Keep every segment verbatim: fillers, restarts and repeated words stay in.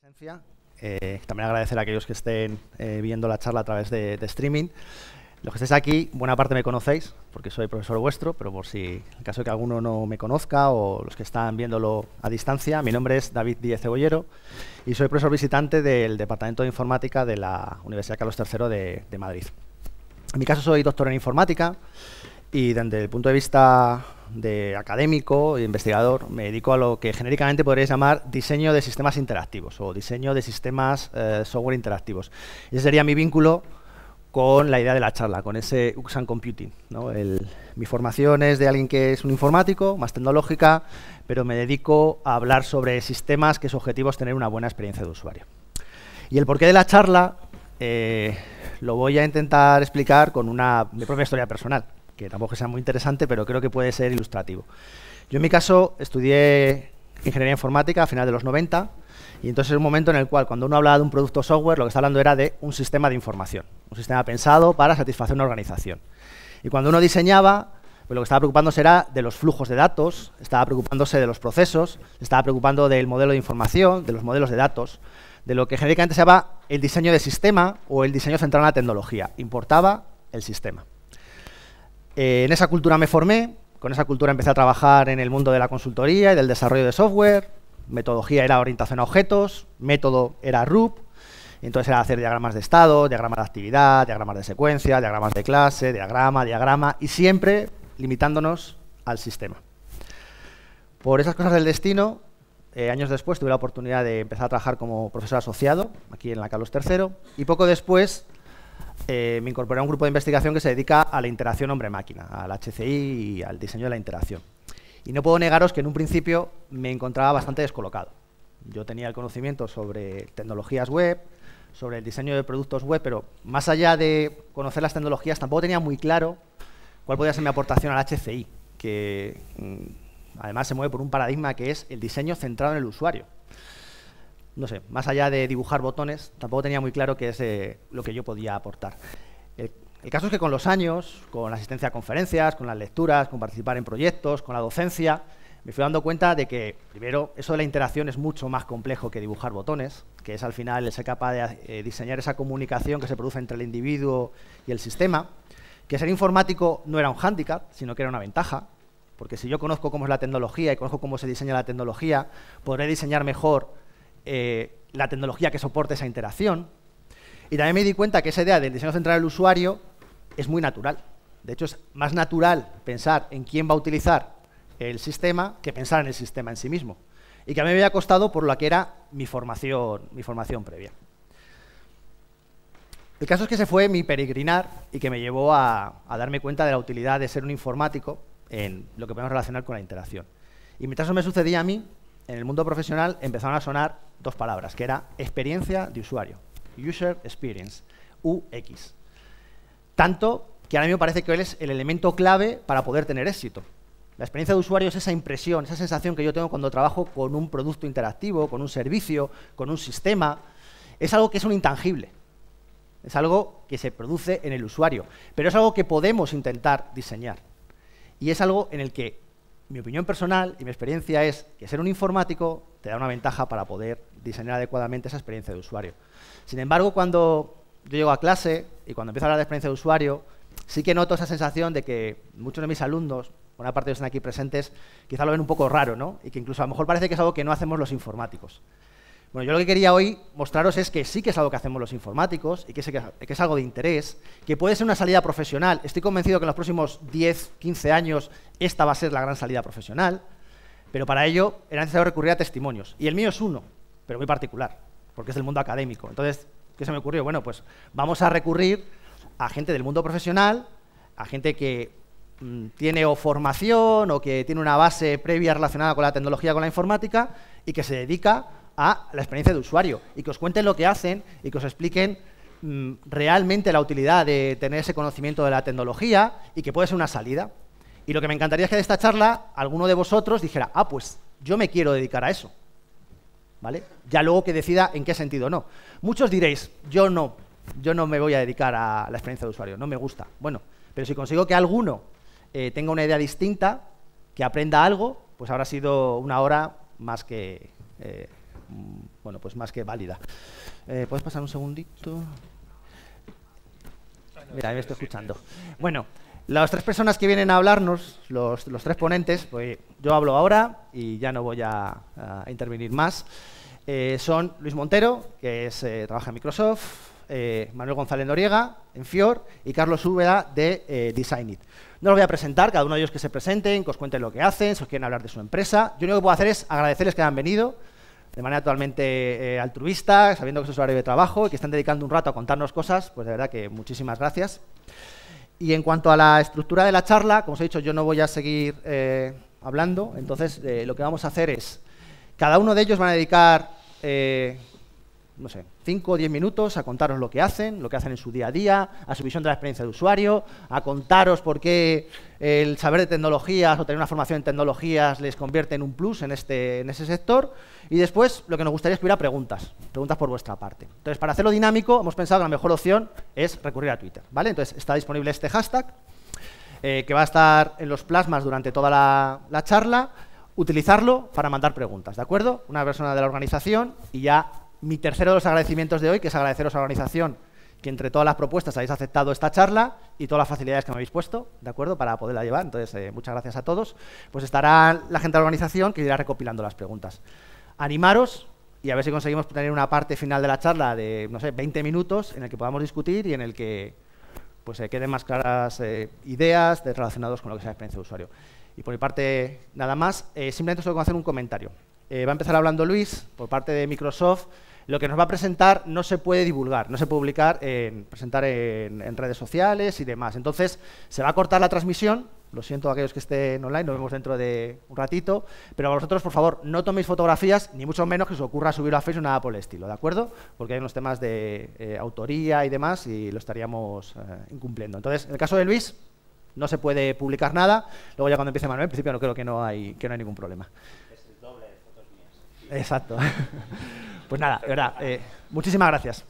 Presencia. Eh, también agradecer a aquellos que estén eh, viendo la charla a través de, de streaming. Los que estéis aquí, buena parte me conocéis, porque soy profesor vuestro, pero por si en el caso de que alguno no me conozca o los que están viéndolo a distancia, mi nombre es David Díez Cebollero y soy profesor visitante del Departamento de Informática de la Universidad Carlos tercero de, de Madrid. En mi caso soy doctor en informática y desde el punto de vista de académico e investigador me dedico a lo que genéricamente podríais llamar diseño de sistemas interactivos o diseño de sistemas eh, software interactivos. Ese sería mi vínculo con la idea de la charla, con ese U X and Computing, ¿no? El, mi formación es de alguien que es un informático, más tecnológica, pero me dedico a hablar sobre sistemas que su objetivo es tener una buena experiencia de usuario. Y el porqué de la charla eh, lo voy a intentar explicar con una, mi propia historia personal, que tampoco sea muy interesante, pero creo que puede ser ilustrativo. Yo en mi caso estudié ingeniería informática a finales de los noventa, y entonces es un momento en el cual cuando uno hablaba de un producto software, lo que está hablando era de un sistema de información, un sistema pensado para satisfacer una organización. Y cuando uno diseñaba, pues lo que estaba preocupándose era de los flujos de datos, estaba preocupándose de los procesos, estaba preocupando del modelo de información, de los modelos de datos, de lo que genéricamente se llama el diseño de sistema o el diseño centrado en la tecnología. Importaba el sistema. Eh, en esa cultura me formé, con esa cultura empecé a trabajar en el mundo de la consultoría y del desarrollo de software. Metodología era orientación a objetos, método era R U B, entonces era hacer diagramas de estado, diagramas de actividad, diagramas de secuencia, diagramas de clase, diagrama, diagrama, y siempre limitándonos al sistema. Por esas cosas del destino, eh, años después tuve la oportunidad de empezar a trabajar como profesor asociado, aquí en la Carlos tercero, y poco después eh, me incorporé a un grupo de investigación que se dedica a la interacción hombre-máquina, al H C I y al diseño de la interacción. Y no puedo negaros que en un principio me encontraba bastante descolocado. Yo tenía el conocimiento sobre tecnologías web, sobre el diseño de productos web, pero más allá de conocer las tecnologías, tampoco tenía muy claro cuál podía ser mi aportación al H C I, que además se mueve por un paradigma que es el diseño centrado en el usuario. No sé, más allá de dibujar botones, tampoco tenía muy claro qué es eh, lo que yo podía aportar. El, El caso es que con los años, con la asistencia a conferencias, con las lecturas, con participar en proyectos, con la docencia, me fui dando cuenta de que, primero, eso de la interacción es mucho más complejo que dibujar botones, que es al final el ser capaz de eh, diseñar esa comunicación que se produce entre el individuo y el sistema, que ser informático no era un hándicap, sino que era una ventaja, porque si yo conozco cómo es la tecnología y conozco cómo se diseña la tecnología, podré diseñar mejor eh, la tecnología que soporte esa interacción. Y también me di cuenta que esa idea del diseño central del usuario es muy natural. De hecho, es más natural pensar en quién va a utilizar el sistema que pensar en el sistema en sí mismo. Y que a mí me había costado por lo que era mi formación, mi formación previa. El caso es que ese fue mi peregrinar y que me llevó a, a darme cuenta de la utilidad de ser un informático en lo que podemos relacionar con la interacción. Y mientras eso me sucedía a mí, en el mundo profesional empezaron a sonar dos palabras, que era experiencia de usuario, User Experience, U X. Tanto que ahora mismo parece que es el elemento clave para poder tener éxito. La experiencia de usuario es esa impresión, esa sensación que yo tengo cuando trabajo con un producto interactivo, con un servicio, con un sistema. Es algo que es un intangible. Es algo que se produce en el usuario. Pero es algo que podemos intentar diseñar. Y es algo en el que mi opinión personal y mi experiencia es que ser un informático te da una ventaja para poder diseñar adecuadamente esa experiencia de usuario. Sin embargo, cuando yo llego a clase y cuando empiezo a hablar de experiencia de usuario, sí que noto esa sensación de que muchos de mis alumnos, buena parte de los que están aquí presentes, quizá lo ven un poco raro, ¿no? Y que incluso a lo mejor parece que es algo que no hacemos los informáticos. Bueno, yo lo que quería hoy mostraros es que sí que es algo que hacemos los informáticos y que es algo de interés, que puede ser una salida profesional. Estoy convencido que en los próximos diez, quince años esta va a ser la gran salida profesional, pero para ello era necesario recurrir a testimonios. Y el mío es uno, pero muy particular, porque es del mundo académico. Entonces, ¿qué se me ocurrió? Bueno, pues vamos a recurrir a gente del mundo profesional, a gente que mmm, tiene o formación o que tiene una base previa relacionada con la tecnología, con la informática, y que se dedica a la experiencia de usuario, y que os cuenten lo que hacen y que os expliquen mmm, realmente la utilidad de tener ese conocimiento de la tecnología y que puede ser una salida. Y lo que me encantaría es que de esta charla alguno de vosotros dijera, ah, pues yo me quiero dedicar a eso. ¿Vale? Ya luego que decida en qué sentido no. Muchos diréis, yo no, yo no me voy a dedicar a la experiencia de usuario, no me gusta. Bueno, pero si consigo que alguno eh, tenga una idea distinta, que aprenda algo, pues habrá sido una hora más que, eh, bueno, pues más que válida. Eh, ¿Puedes pasar un segundito? Mira, me estoy escuchando. Bueno, las tres personas que vienen a hablarnos, los, los tres ponentes, pues yo hablo ahora y ya no voy a, a intervenir más, eh, son Luis Montero, que es, eh, trabaja en Microsoft, eh, Manuel González Noriega, en Fjord, y Carlos Úbeda, de eh, Designit. No los voy a presentar, cada uno de ellos que se presenten, que os cuenten lo que hacen, si os quieren hablar de su empresa. Yo lo que puedo hacer es agradecerles que hayan venido, de manera totalmente eh, altruista, sabiendo que es su horario de trabajo y que están dedicando un rato a contarnos cosas, pues de verdad que muchísimas gracias. Y en cuanto a la estructura de la charla, como os he dicho, yo no voy a seguir eh, hablando, entonces eh, lo que vamos a hacer es, cada uno de ellos van a dedicar, eh, no sé, cinco o diez minutos a contaros lo que hacen, lo que hacen en su día a día, a su visión de la experiencia de usuario, a contaros por qué el saber de tecnologías o tener una formación en tecnologías les convierte en un plus en, este, en ese sector. Y después lo que nos gustaría es que hubiera preguntas, preguntas por vuestra parte. Entonces, para hacerlo dinámico, hemos pensado que la mejor opción es recurrir a Twitter, ¿vale? Entonces, está disponible este hashtag eh, que va a estar en los plasmas durante toda la, la charla, utilizarlo para mandar preguntas, ¿de acuerdo? Una persona de la organización y ya... Mi tercero de los agradecimientos de hoy, que es agradeceros a la organización que entre todas las propuestas habéis aceptado esta charla y todas las facilidades que me habéis puesto, ¿de acuerdo?, para poderla llevar. Entonces, eh, muchas gracias a todos. Pues estará la gente de la organización que irá recopilando las preguntas. Animaros y a ver si conseguimos tener una parte final de la charla de, no sé, veinte minutos en el que podamos discutir y en el que pues eh, queden más claras eh, ideas relacionadas con lo que es la experiencia de usuario. Y por mi parte, nada más. Eh, simplemente solo quiero hacer un comentario. Eh, va a empezar hablando Luis, por parte de Microsoft. Lo que nos va a presentar no se puede divulgar, no se puede publicar, en, presentar en, en redes sociales y demás. Entonces, se va a cortar la transmisión. Lo siento a aquellos que estén online, nos vemos dentro de un ratito. Pero a vosotros, por favor, no toméis fotografías, ni mucho menos que os ocurra subirlo a Facebook, nada por el estilo, ¿de acuerdo? Porque hay unos temas de eh, autoría y demás y lo estaríamos eh, incumpliendo. Entonces, en el caso de Luis, no se puede publicar nada. Luego ya cuando empiece Manuel, en principio no creo que no hay, que no hay ningún problema. Es el doble de fotos mías. Exacto. Pues nada, de verdad, eh, muchísimas gracias.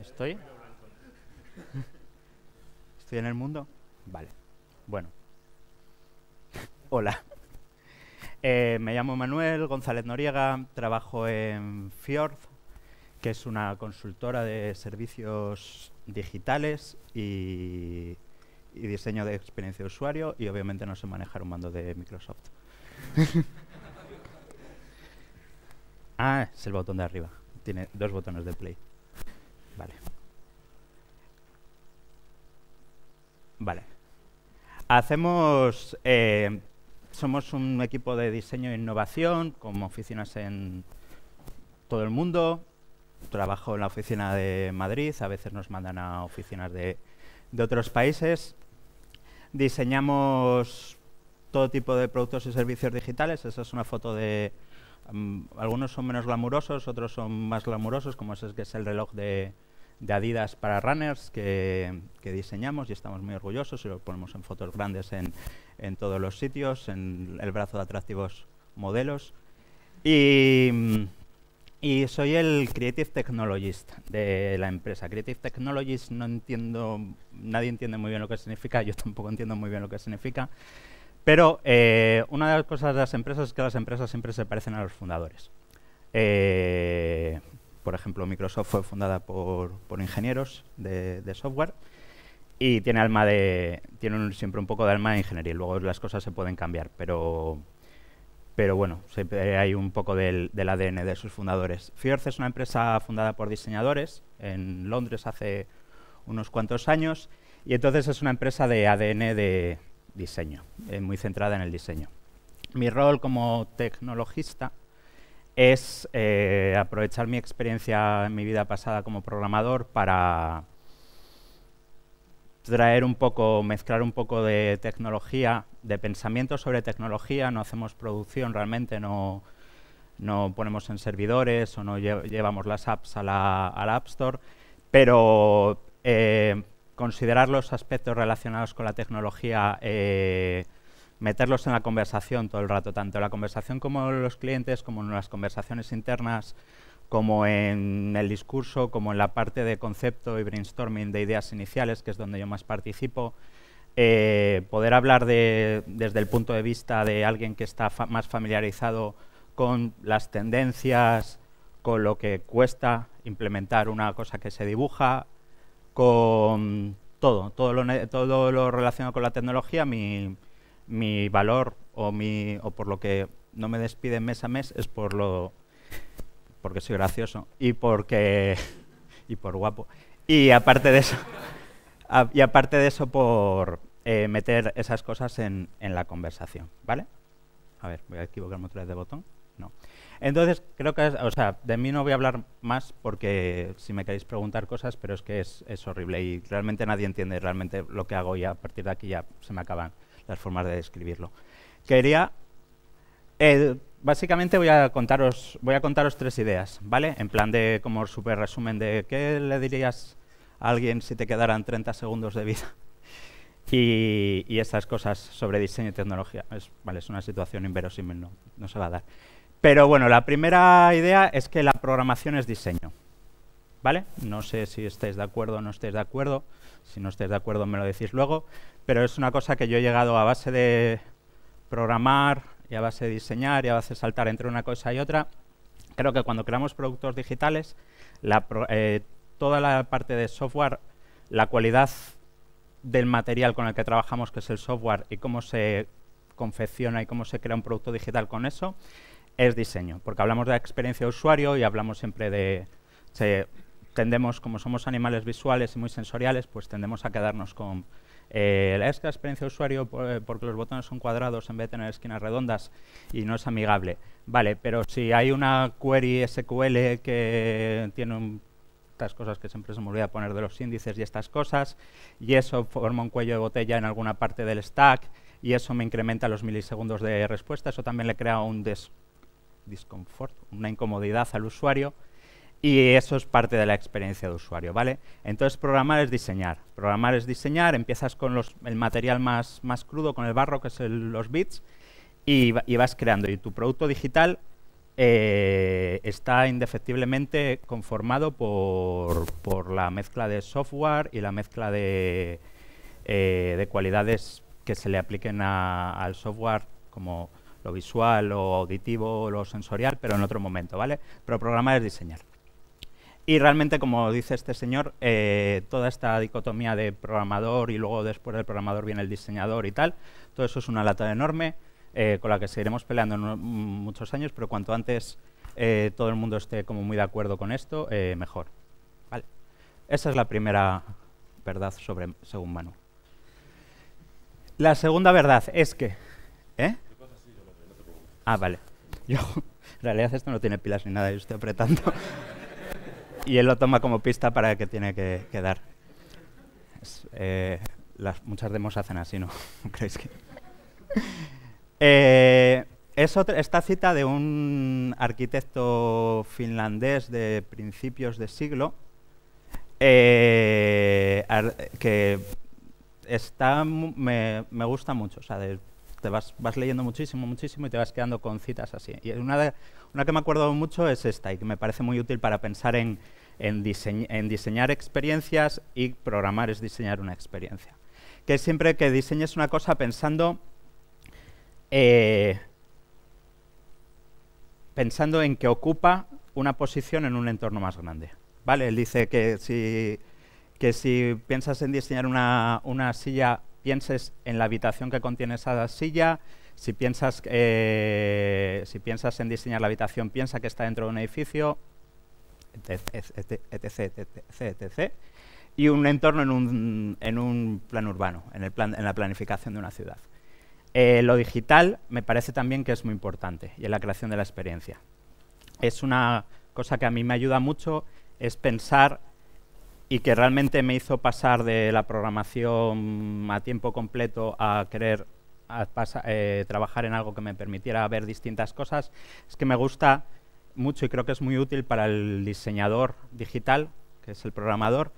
¿Estoy? ¿Estoy en el mundo? Vale. Bueno. Hola. Eh, me llamo Manuel González Noriega, trabajo en Fjord, que es una consultora de servicios digitales y, y diseño de experiencia de usuario y obviamente no sé manejar un mando de Microsoft. Ah, es el botón de arriba. Tiene dos botones de play. Vale. Vale. Hacemos, eh, somos un equipo de diseño e innovación, con oficinas en todo el mundo. Trabajo en la oficina de Madrid, a veces nos mandan a oficinas de, de otros países. Diseñamos todo tipo de productos y servicios digitales. Esa es una foto de... Um, algunos son menos glamurosos, otros son más glamurosos, como ese que es el reloj de, de Adidas para runners que, que diseñamos y estamos muy orgullosos y lo ponemos en fotos grandes en, en todos los sitios. En el brazo de atractivos modelos. Y, y soy el Creative Technologist de la empresa. Creative Technologist no entiendo, nadie entiende muy bien lo que significa, yo tampoco entiendo muy bien lo que significa, pero eh, una de las cosas de las empresas es que las empresas siempre se parecen a los fundadores. Eh, por ejemplo, Microsoft fue fundada por, por ingenieros de, de software y tiene, alma de, tiene un, siempre un poco de alma de ingeniería. Luego las cosas se pueden cambiar, pero... Pero bueno, siempre hay un poco del, del A D N de sus fundadores. Fjord es una empresa fundada por diseñadores en Londres hace unos cuantos años y entonces es una empresa de A D N de diseño, eh, muy centrada en el diseño. Mi rol como tecnologista es eh, aprovechar mi experiencia en mi vida pasada como programador para traer un poco, mezclar un poco de tecnología, de pensamiento sobre tecnología. No hacemos producción realmente, no, no ponemos en servidores o no lle llevamos las apps a la, a la App Store, pero eh, considerar los aspectos relacionados con la tecnología, eh, meterlos en la conversación todo el rato, tanto en la conversación como en los clientes, como en las conversaciones internas, como en el discurso, como en la parte de concepto y brainstorming de ideas iniciales, que es donde yo más participo. Eh, poder hablar de, desde el punto de vista de alguien que está fa- más familiarizado con las tendencias, con lo que cuesta implementar una cosa que se dibuja, con todo, todo lo, todo lo relacionado con la tecnología. Mi, mi valor o, mi, o por lo que no me despiden mes a mes es por lo... porque soy gracioso y porque y por guapo, y aparte de eso a, y aparte de eso por eh, meter esas cosas en, en la conversación, ¿vale? A ver, voy a equivocarme otra vez de botón. No. Entonces, creo que es, o sea, de mí no voy a hablar más porque si me queréis preguntar cosas, pero es que es, es horrible y realmente nadie entiende realmente lo que hago y a partir de aquí ya se me acaban las formas de describirlo. Quería eh, Básicamente voy a contaros voy a contaros tres ideas, ¿vale? En plan de como super resumen de qué le dirías a alguien si te quedaran treinta segundos de vida y, y estas cosas sobre diseño y tecnología. Es, vale, es una situación inverosímil, no, no se va a dar. Pero bueno, la primera idea es que la programación es diseño, ¿vale? No sé si estáis de acuerdo o no estáis de acuerdo. Si no estáis de acuerdo me lo decís luego, pero es una cosa que yo he llegado a base de programar, y a base de diseñar, y a base de saltar entre una cosa y otra. Creo que cuando creamos productos digitales, la pro, eh, toda la parte de software, la cualidad del material con el que trabajamos, que es el software, y cómo se confecciona y cómo se crea un producto digital con eso, es diseño. Porque hablamos de experiencia de usuario y hablamos siempre de... Se, tendemos, como somos animales visuales y muy sensoriales, pues tendemos a quedarnos con... Eh, la experiencia de usuario eh, porque los botones son cuadrados en vez de tener esquinas redondas y no es amigable. Vale, pero si hay una query S Q L que tiene un, estas cosas que siempre se me olvida poner de los índices y estas cosas, y eso forma un cuello de botella en alguna parte del stack y eso me incrementa los milisegundos de respuesta, eso también le crea un des disconfort, una incomodidad al usuario. Y eso es parte de la experiencia de usuario, ¿vale? Entonces, programar es diseñar. Programar es diseñar, empiezas con los, el material más, más crudo, con el barro, que es el, los bits, y, y vas creando. Y tu producto digital eh, está indefectiblemente conformado por, por la mezcla de software y la mezcla de, eh, de cualidades que se le apliquen a, al software, como lo visual, lo auditivo, lo sensorial, pero en otro momento, ¿vale? Pero programar es diseñar. Y realmente, como dice este señor, eh, toda esta dicotomía de programador y luego después del programador viene el diseñador y tal, todo eso es una lata enorme eh, con la que seguiremos peleando en muchos años, pero cuanto antes eh, todo el mundo esté como muy de acuerdo con esto, eh, mejor. Vale. Esa es la primera verdad sobre, según Manu. La segunda verdad es que... ¿eh? Ah, vale. Yo, en realidad esto no tiene pilas ni nada, yo estoy apretando. Y él lo toma como pista para que tiene que, que dar. Es, eh, las, muchas demos hacen así, ¿no? ¿No creéis que? Eh, es otra, esta cita de un arquitecto finlandés de principios de siglo eh, ar, que está, me, me gusta mucho. O sea, de, te vas, vas leyendo muchísimo, muchísimo y te vas quedando con citas así. Y una, de, una que me acuerdo mucho es esta y que me parece muy útil para pensar en, en, diseñ, en diseñar experiencias, y programar es diseñar una experiencia. Que es siempre que diseñes una cosa pensando, eh, pensando en que ocupa una posición en un entorno más grande. ¿Vale? Él dice que si, que si piensas en diseñar una, una silla, pienses en la habitación que contiene esa silla. Si piensas, eh, si piensas en diseñar la habitación, piensa que está dentro de un edificio, etcétera, etcétera, etcétera, etcétera y un entorno en un, en un plan urbano, en, el plan, en la planificación de una ciudad. Eh, lo digital me parece también que es muy importante, y en la creación de la experiencia. Es una cosa que a mí me ayuda mucho, es pensar, y que realmente me hizo pasar de la programación a tiempo completo a querer a pasa, eh, trabajar en algo que me permitiera ver distintas cosas, es que me gusta mucho y creo que es muy útil para el diseñador digital, que es el programador,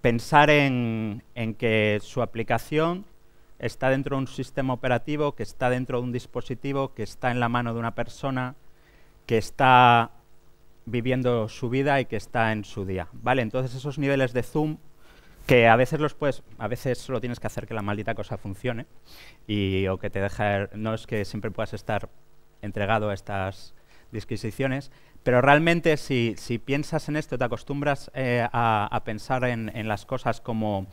pensar en, en que su aplicación está dentro de un sistema operativo, que está dentro de un dispositivo, que está en la mano de una persona, que está viviendo su vida y que está en su día, ¿vale? Entonces esos niveles de zoom que a veces los puedes, a veces solo tienes que hacer que la maldita cosa funcione y o que te deja, no es que siempre puedas estar entregado a estas disquisiciones, pero realmente si, si piensas en esto, te acostumbras eh, a, a pensar en, en las cosas como,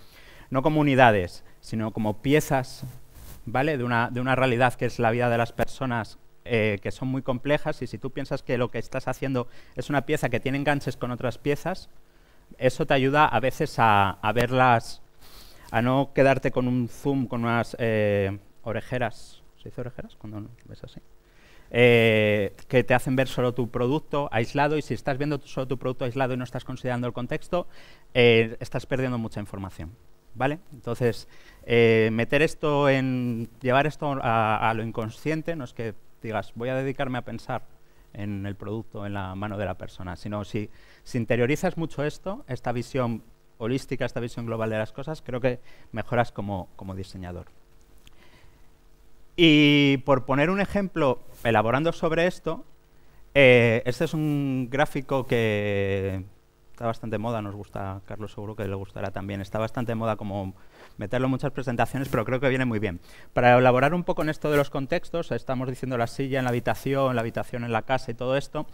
no como unidades, sino como piezas, ¿vale? De una, de una realidad que es la vida de las personas, Eh, que son muy complejas, y si tú piensas que lo que estás haciendo es una pieza que tiene enganches con otras piezas, eso te ayuda a veces a, a verlas, a no quedarte con un zoom, con unas eh, orejeras, ¿se dice orejeras? Cuando ves así, eh, que te hacen ver solo tu producto aislado, y si estás viendo solo tu producto aislado y no estás considerando el contexto, eh, estás perdiendo mucha información. ¿Vale? Entonces, eh, meter esto en, llevar esto a, a lo inconsciente, no es que digas, voy a dedicarme a pensar en el producto, en la mano de la persona, sino si, si interiorizas mucho esto, esta visión holística, esta visión global de las cosas, creo que mejoras como, como diseñador. Y por poner un ejemplo, elaborando sobre esto, eh, este es un gráfico que está bastante de moda, nos gusta, Carlos seguro que le gustará también, está bastante de moda como meterlo en muchas presentaciones, pero creo que viene muy bien. Para elaborar un poco en esto de los contextos, estamos diciendo la silla en la habitación, la habitación en la casa y todo esto.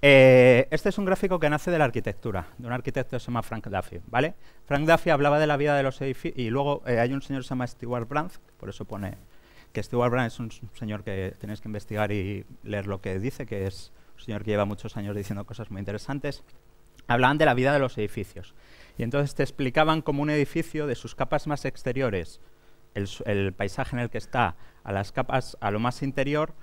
Eh, este es un gráfico que nace de la arquitectura, de un arquitecto que se llama Frank Duffy, ¿vale? Frank Duffy hablaba de la vida de los edificios, y luego eh, hay un señor que se llama Stuart Brand, por eso pone que Stuart Brand es un señor que tenéis que investigar y leer lo que dice, que es un señor que lleva muchos años diciendo cosas muy interesantes. Hablaban de la vida de los edificios. Y entonces te explicaban cómo un edificio, de sus capas más exteriores, el, el paisaje en el que está, a las capas, a lo más interior,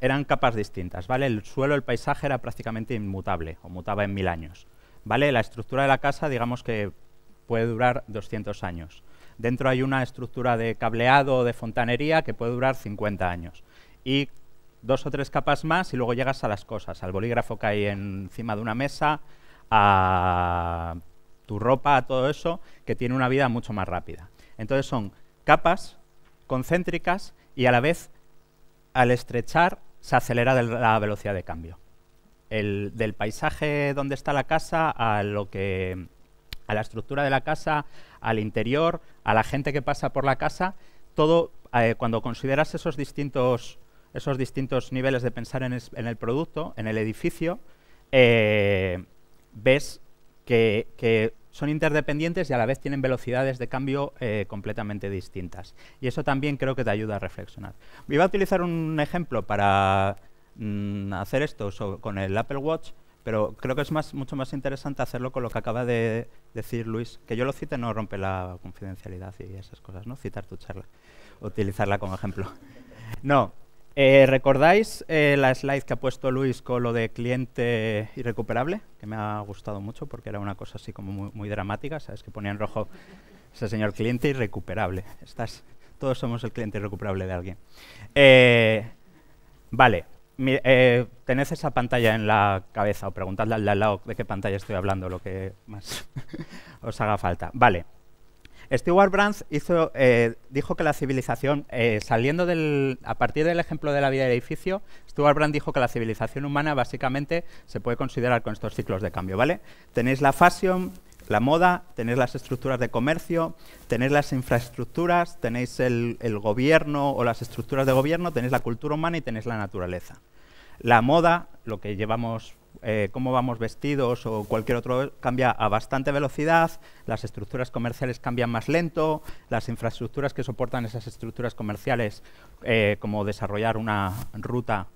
eran capas distintas, ¿vale? El suelo, el paisaje era prácticamente inmutable, o mutaba en mil años, ¿vale? La estructura de la casa, digamos que puede durar doscientos años. Dentro hay una estructura de cableado o de fontanería que puede durar cincuenta años. Y dos o tres capas más y luego llegas a las cosas, al bolígrafo que hay encima de una mesa, a tu ropa, a todo eso, que tiene una vida mucho más rápida. Entonces son capas concéntricas y a la vez, al estrechar, se acelera la velocidad de cambio. El, del paisaje donde está la casa, a, lo que, a la estructura de la casa, al interior, a la gente que pasa por la casa, todo, eh, cuando consideras esos distintos, esos distintos niveles de pensar en, es, en el producto, en el edificio, eh, ves que, que son interdependientes y a la vez tienen velocidades de cambio eh, completamente distintas. Y eso también creo que te ayuda a reflexionar. Iba a utilizar un ejemplo para mm, hacer esto sobre, con el Apple Watch, pero creo que es más, mucho más interesante hacerlo con lo que acaba de decir Luis. Que yo lo cite no rompe la confidencialidad y esas cosas, ¿no? Citar tu charla, utilizarla como ejemplo. No. Eh, ¿Recordáis eh, la slide que ha puesto Luis con lo de cliente irrecuperable? Que me ha gustado mucho porque era una cosa así como muy, muy dramática, ¿sabes? Que ponía en rojo ese señor cliente irrecuperable. Estás, todos somos el cliente irrecuperable de alguien. Eh, vale, mi, eh, tened esa pantalla en la cabeza o preguntadle al de al lado de qué pantalla estoy hablando, lo que más os haga falta. Vale, Stuart Brand hizo, eh, dijo que la civilización, eh, saliendo del, a partir del ejemplo de la vida del edificio, Stuart Brand dijo que la civilización humana básicamente se puede considerar con estos ciclos de cambio, ¿vale? Tenéis la fashion, la moda, tenéis las estructuras de comercio, tenéis las infraestructuras, tenéis el, el gobierno o las estructuras de gobierno, tenéis la cultura humana y tenéis la naturaleza. La moda, lo que llevamos, eh, cómo vamos vestidos o cualquier otro, cambia a bastante velocidad, las estructuras comerciales cambian más lento, las infraestructuras que soportan esas estructuras comerciales, eh, como desarrollar una ruta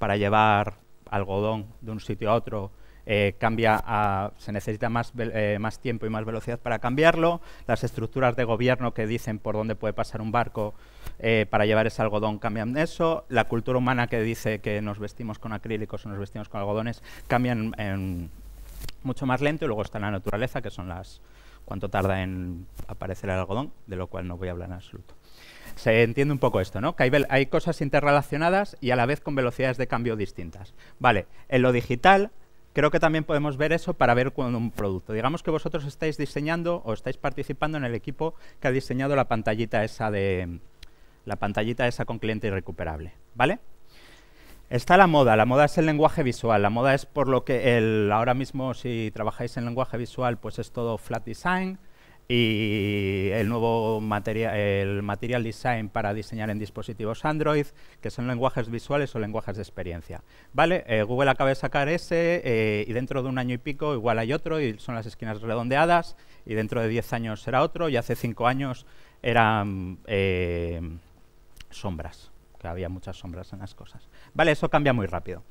para llevar algodón de un sitio a otro, eh, cambia a, se necesita más, eh, más tiempo y más velocidad para cambiarlo, las estructuras de gobierno que dicen por dónde puede pasar un barco, Eh, para llevar ese algodón cambian eso, la cultura humana que dice que nos vestimos con acrílicos o nos vestimos con algodones cambian en mucho más lento, y luego está la naturaleza, que son las cuánto tarda en aparecer el algodón, de lo cual no voy a hablar en absoluto. Se entiende un poco esto, ¿no? Que hay, hay cosas interrelacionadas y a la vez con velocidades de cambio distintas. Vale, en lo digital creo que también podemos ver eso para ver cuando un producto. Digamos que vosotros estáis diseñando o estáis participando en el equipo que ha diseñado la pantallita esa de... la pantallita esa con cliente irrecuperable, ¿vale? Está la moda, la moda es el lenguaje visual, la moda es por lo que el, ahora mismo si trabajáis en lenguaje visual pues es todo flat design y el nuevo materia, el material design para diseñar en dispositivos Android, que son lenguajes visuales o lenguajes de experiencia, ¿vale? Eh, Google acaba de sacar ese eh, y dentro de un año y pico igual hay otro y son las esquinas redondeadas y dentro de diez años será otro y hace cinco años eran... Eh, sombras, que había muchas sombras en las cosas. Vale, eso cambia muy rápido.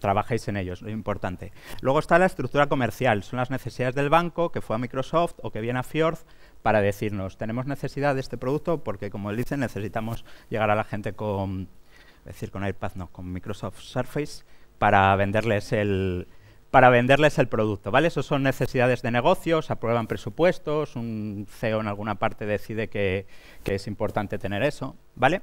Trabajáis en ello, es lo importante. Luego está la estructura comercial, son las necesidades del banco que fue a Microsoft o que viene a Fjord para decirnos, tenemos necesidad de este producto porque, como dicen, necesitamos llegar a la gente con, es decir, con iPad, no, con Microsoft Surface para venderles el... para venderles el producto, ¿vale? Eso son necesidades de negocios, aprueban presupuestos, un C E O en alguna parte decide que, que es importante tener eso, ¿vale?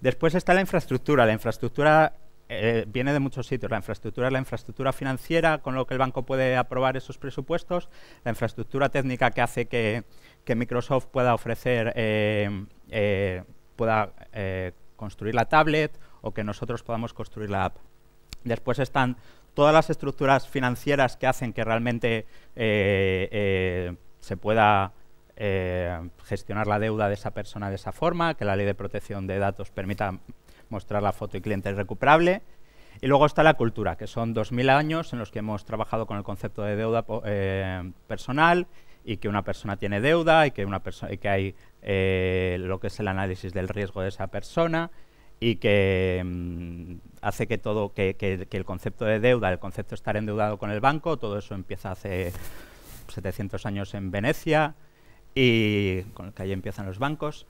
Después está la infraestructura. La infraestructura eh, viene de muchos sitios. La infraestructura es la infraestructura financiera, con lo que el banco puede aprobar esos presupuestos. La infraestructura técnica que hace que, que Microsoft pueda ofrecer, eh, eh, pueda eh, construir la tablet o que nosotros podamos construir la app. Después están todas las estructuras financieras que hacen que realmente eh, eh, se pueda... Eh, gestionar la deuda de esa persona de esa forma, que la ley de protección de datos permita mostrar la foto y cliente irrecuperable. Y luego está la cultura, que son dos mil años en los que hemos trabajado con el concepto de deuda eh, personal y que una persona tiene deuda y que, una y que hay eh, lo que es el análisis del riesgo de esa persona y que mm, hace que, todo, que, que, que el concepto de deuda, el concepto de estar endeudado con el banco, todo eso empieza hace setecientos años en Venecia, y con el que ahí empiezan los bancos,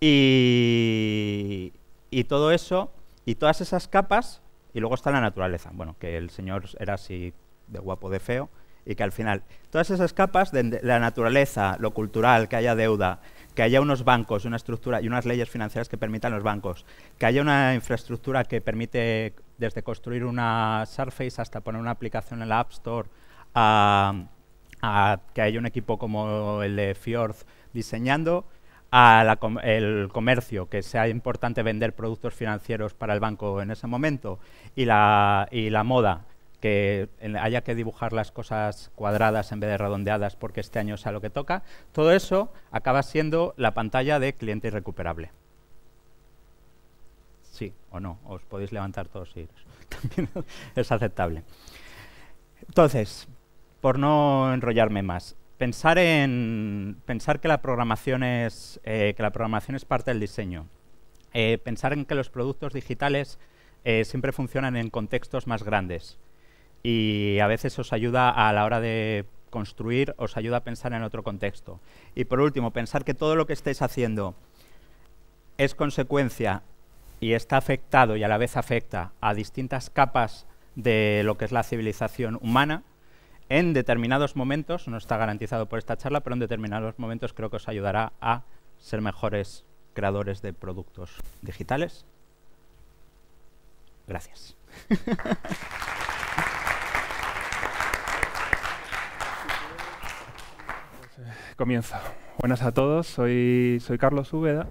y, y todo eso, y todas esas capas, y luego está la naturaleza, bueno, que el señor era así de guapo, de feo, y que al final, todas esas capas de, de la naturaleza, lo cultural, que haya deuda, que haya unos bancos, una estructura y unas leyes financieras que permitan los bancos, que haya una infraestructura que permite desde construir una Surface hasta poner una aplicación en la App Store, a... a que haya un equipo como el de Fjord diseñando, a la com el comercio, que sea importante vender productos financieros para el banco en ese momento, y la, y la moda, que haya que dibujar las cosas cuadradas en vez de redondeadas porque este año sea lo que toca, todo eso acaba siendo la pantalla de cliente irrecuperable. Sí o no, os podéis levantar todos y también es aceptable. Entonces, por no enrollarme más, pensar, en, pensar que, la programación es, eh, que la programación es parte del diseño, eh, pensar en que los productos digitales eh, siempre funcionan en contextos más grandes y a veces os ayuda a la hora de construir, os ayuda a pensar en otro contexto. Y por último, pensar que todo lo que estáis haciendo es consecuencia y está afectado y a la vez afecta a distintas capas de lo que es la civilización humana. En determinados momentos, no está garantizado por esta charla, pero en determinados momentos creo que os ayudará a ser mejores creadores de productos digitales. Gracias. Comienzo. Buenas a todos, soy, soy Carlos Úbeda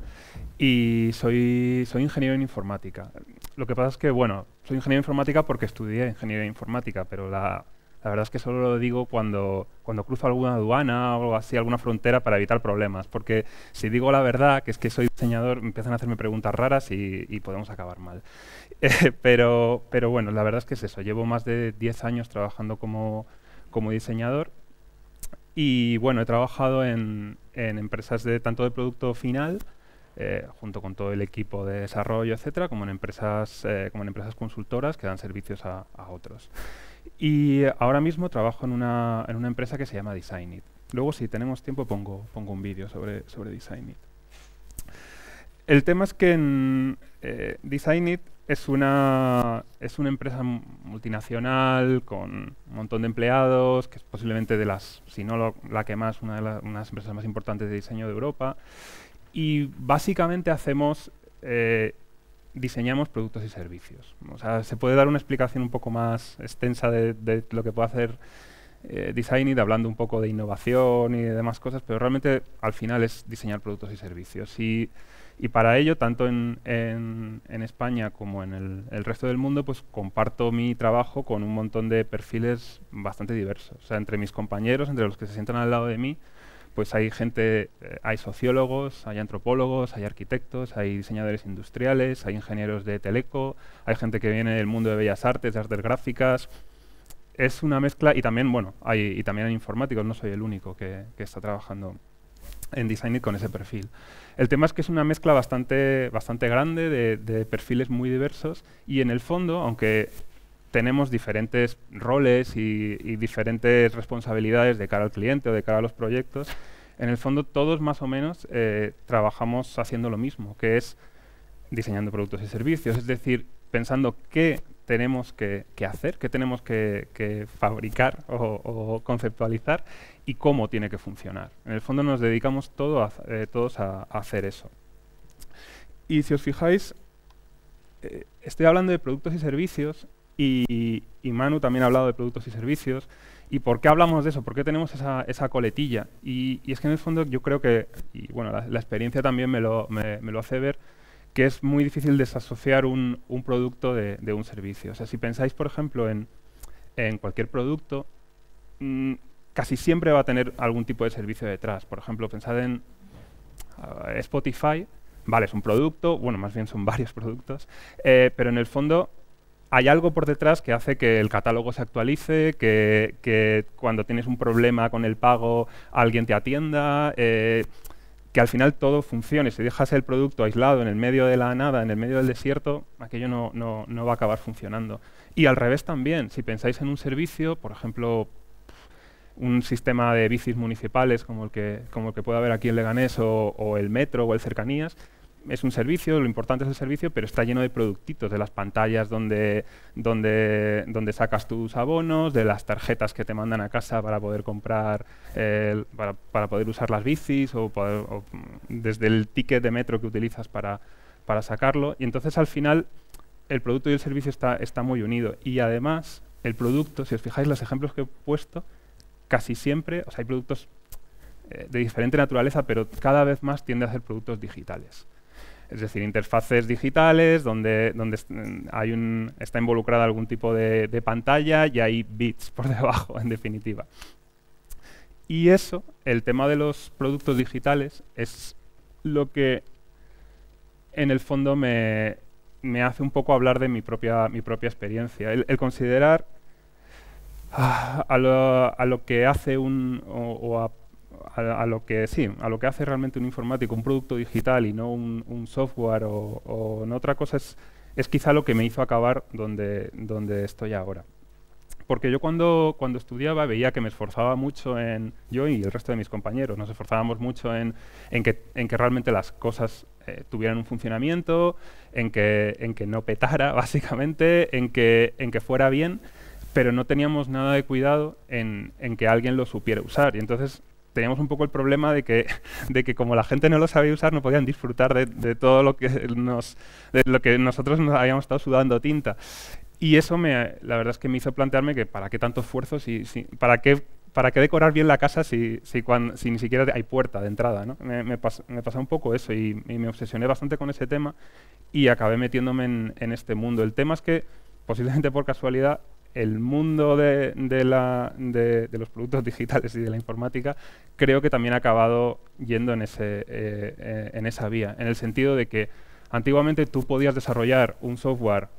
y soy, soy ingeniero en informática. Lo que pasa es que, bueno, soy ingeniero en informática porque estudié ingeniería informática, pero la, la verdad es que solo lo digo cuando, cuando cruzo alguna aduana o algo así, alguna frontera para evitar problemas, porque si digo la verdad, que es que soy diseñador, empiezan a hacerme preguntas raras y, y podemos acabar mal. Eh, pero, pero bueno, la verdad es que es eso, llevo más de diez años trabajando como, como diseñador. Y bueno, he trabajado en, en empresas de tanto de producto final, eh, junto con todo el equipo de desarrollo, etcétera, como en empresas, eh, como en empresas consultoras que dan servicios a, a otros. Y ahora mismo trabajo en una, en una empresa que se llama Designit. Luego, si tenemos tiempo, pongo, pongo un vídeo sobre, sobre Designit. El tema es que en, eh, Designit es una, es una empresa multinacional con un montón de empleados, que es posiblemente de las, si no lo, la que más, una de la, unas empresas más importantes de diseño de Europa. Y básicamente hacemos, eh, diseñamos productos y servicios. O sea, se puede dar una explicación un poco más extensa de, de lo que puede hacer eh, Designit, hablando un poco de innovación y de demás cosas, pero realmente al final es diseñar productos y servicios. Y, Y para ello, tanto en, en, en España como en el, el resto del mundo, pues comparto mi trabajo con un montón de perfiles bastante diversos. O sea, entre mis compañeros, entre los que se sientan al lado de mí, pues hay gente, eh, hay sociólogos, hay antropólogos, hay arquitectos, hay diseñadores industriales, hay ingenieros de teleco, hay gente que viene del mundo de bellas artes, de artes gráficas. Es una mezcla, y también, bueno, hay, y también hay informáticos, no soy el único que, que está trabajando en Designit con ese perfil. El tema es que es una mezcla bastante, bastante grande de, de perfiles muy diversos y en el fondo, aunque tenemos diferentes roles y, y diferentes responsabilidades de cara al cliente o de cara a los proyectos, en el fondo todos más o menos eh, trabajamos haciendo lo mismo, que es diseñando productos y servicios, es decir, pensando qué tenemos que, que hacer, qué tenemos que, que fabricar o, o conceptualizar y cómo tiene que funcionar. En el fondo nos dedicamos todo a, eh, todos a, a hacer eso. Y si os fijáis, eh, estoy hablando de productos y servicios y, y Manu también ha hablado de productos y servicios. ¿Y por qué hablamos de eso? ¿Por qué tenemos esa, esa coletilla? Y, y es que en el fondo yo creo que, y bueno, la, la experiencia también me lo, me, me lo hace ver, que es muy difícil desasociar un, un producto de, de un servicio. O sea, si pensáis, por ejemplo, en, en cualquier producto, mmm, casi siempre va a tener algún tipo de servicio detrás. Por ejemplo, pensad en uh, Spotify. Vale, es un producto, bueno, más bien son varios productos, eh, pero en el fondo hay algo por detrás que hace que el catálogo se actualice, que, que cuando tienes un problema con el pago alguien te atienda, eh, que al final todo funcione. Si dejas el producto aislado en el medio de la nada, en el medio del desierto, aquello no, no, no va a acabar funcionando. Y al revés también, si pensáis en un servicio, por ejemplo, un sistema de bicis municipales como el que, como el que puede haber aquí en Leganés o, o el Metro o el Cercanías, es un servicio, lo importante es el servicio, pero está lleno de productitos, de las pantallas donde, donde, donde sacas tus abonos, de las tarjetas que te mandan a casa para poder comprar, eh, para, para poder usar las bicis, o, poder, o desde el ticket de metro que utilizas para, para sacarlo. Y entonces al final el producto y el servicio está, está muy unido. Y además el producto, si os fijáis los ejemplos que he puesto, casi siempre, o sea, hay productos eh, de diferente naturaleza, pero cada vez más tiende a ser productos digitales. Es decir, interfaces digitales donde, donde hay un, está involucrada algún tipo de, de pantalla y hay bits por debajo, en definitiva. Y eso, el tema de los productos digitales, es lo que en el fondo me, me hace un poco hablar de mi propia, mi propia experiencia. El, el considerar ah, a, lo, a lo que hace un... o, o a, A, a lo que sí, a lo que hace realmente un informático, un producto digital y no un, un software o, o en otra cosa, es, es quizá lo que me hizo acabar donde, donde estoy ahora. Porque yo cuando, cuando estudiaba veía que me esforzaba mucho en, yo y el resto de mis compañeros, nos esforzábamos mucho en, en, que, en que realmente las cosas eh, tuvieran un funcionamiento, en que, en que no petara básicamente, en que, en que fuera bien, pero no teníamos nada de cuidado en, en que alguien lo supiera usar. Y entonces teníamos un poco el problema de que, de que como la gente no lo sabía usar, no podían disfrutar de, de todo lo que, nos, de lo que nosotros nos habíamos estado sudando tinta. Y eso, me, la verdad es que me hizo plantearme que para qué tanto esfuerzo, si, si, para qué ¿para qué decorar bien la casa si, si, cuando, si ni siquiera hay puerta de entrada, ¿no? Me, me, pas, me pasó un poco eso y, y me obsesioné bastante con ese tema y acabé metiéndome en, en este mundo. El tema es que, posiblemente por casualidad, el mundo de, de, la, de, de los productos digitales y de la informática creo que también ha acabado yendo en, ese, eh, eh, en esa vía, en el sentido de que antiguamente tú podías desarrollar un software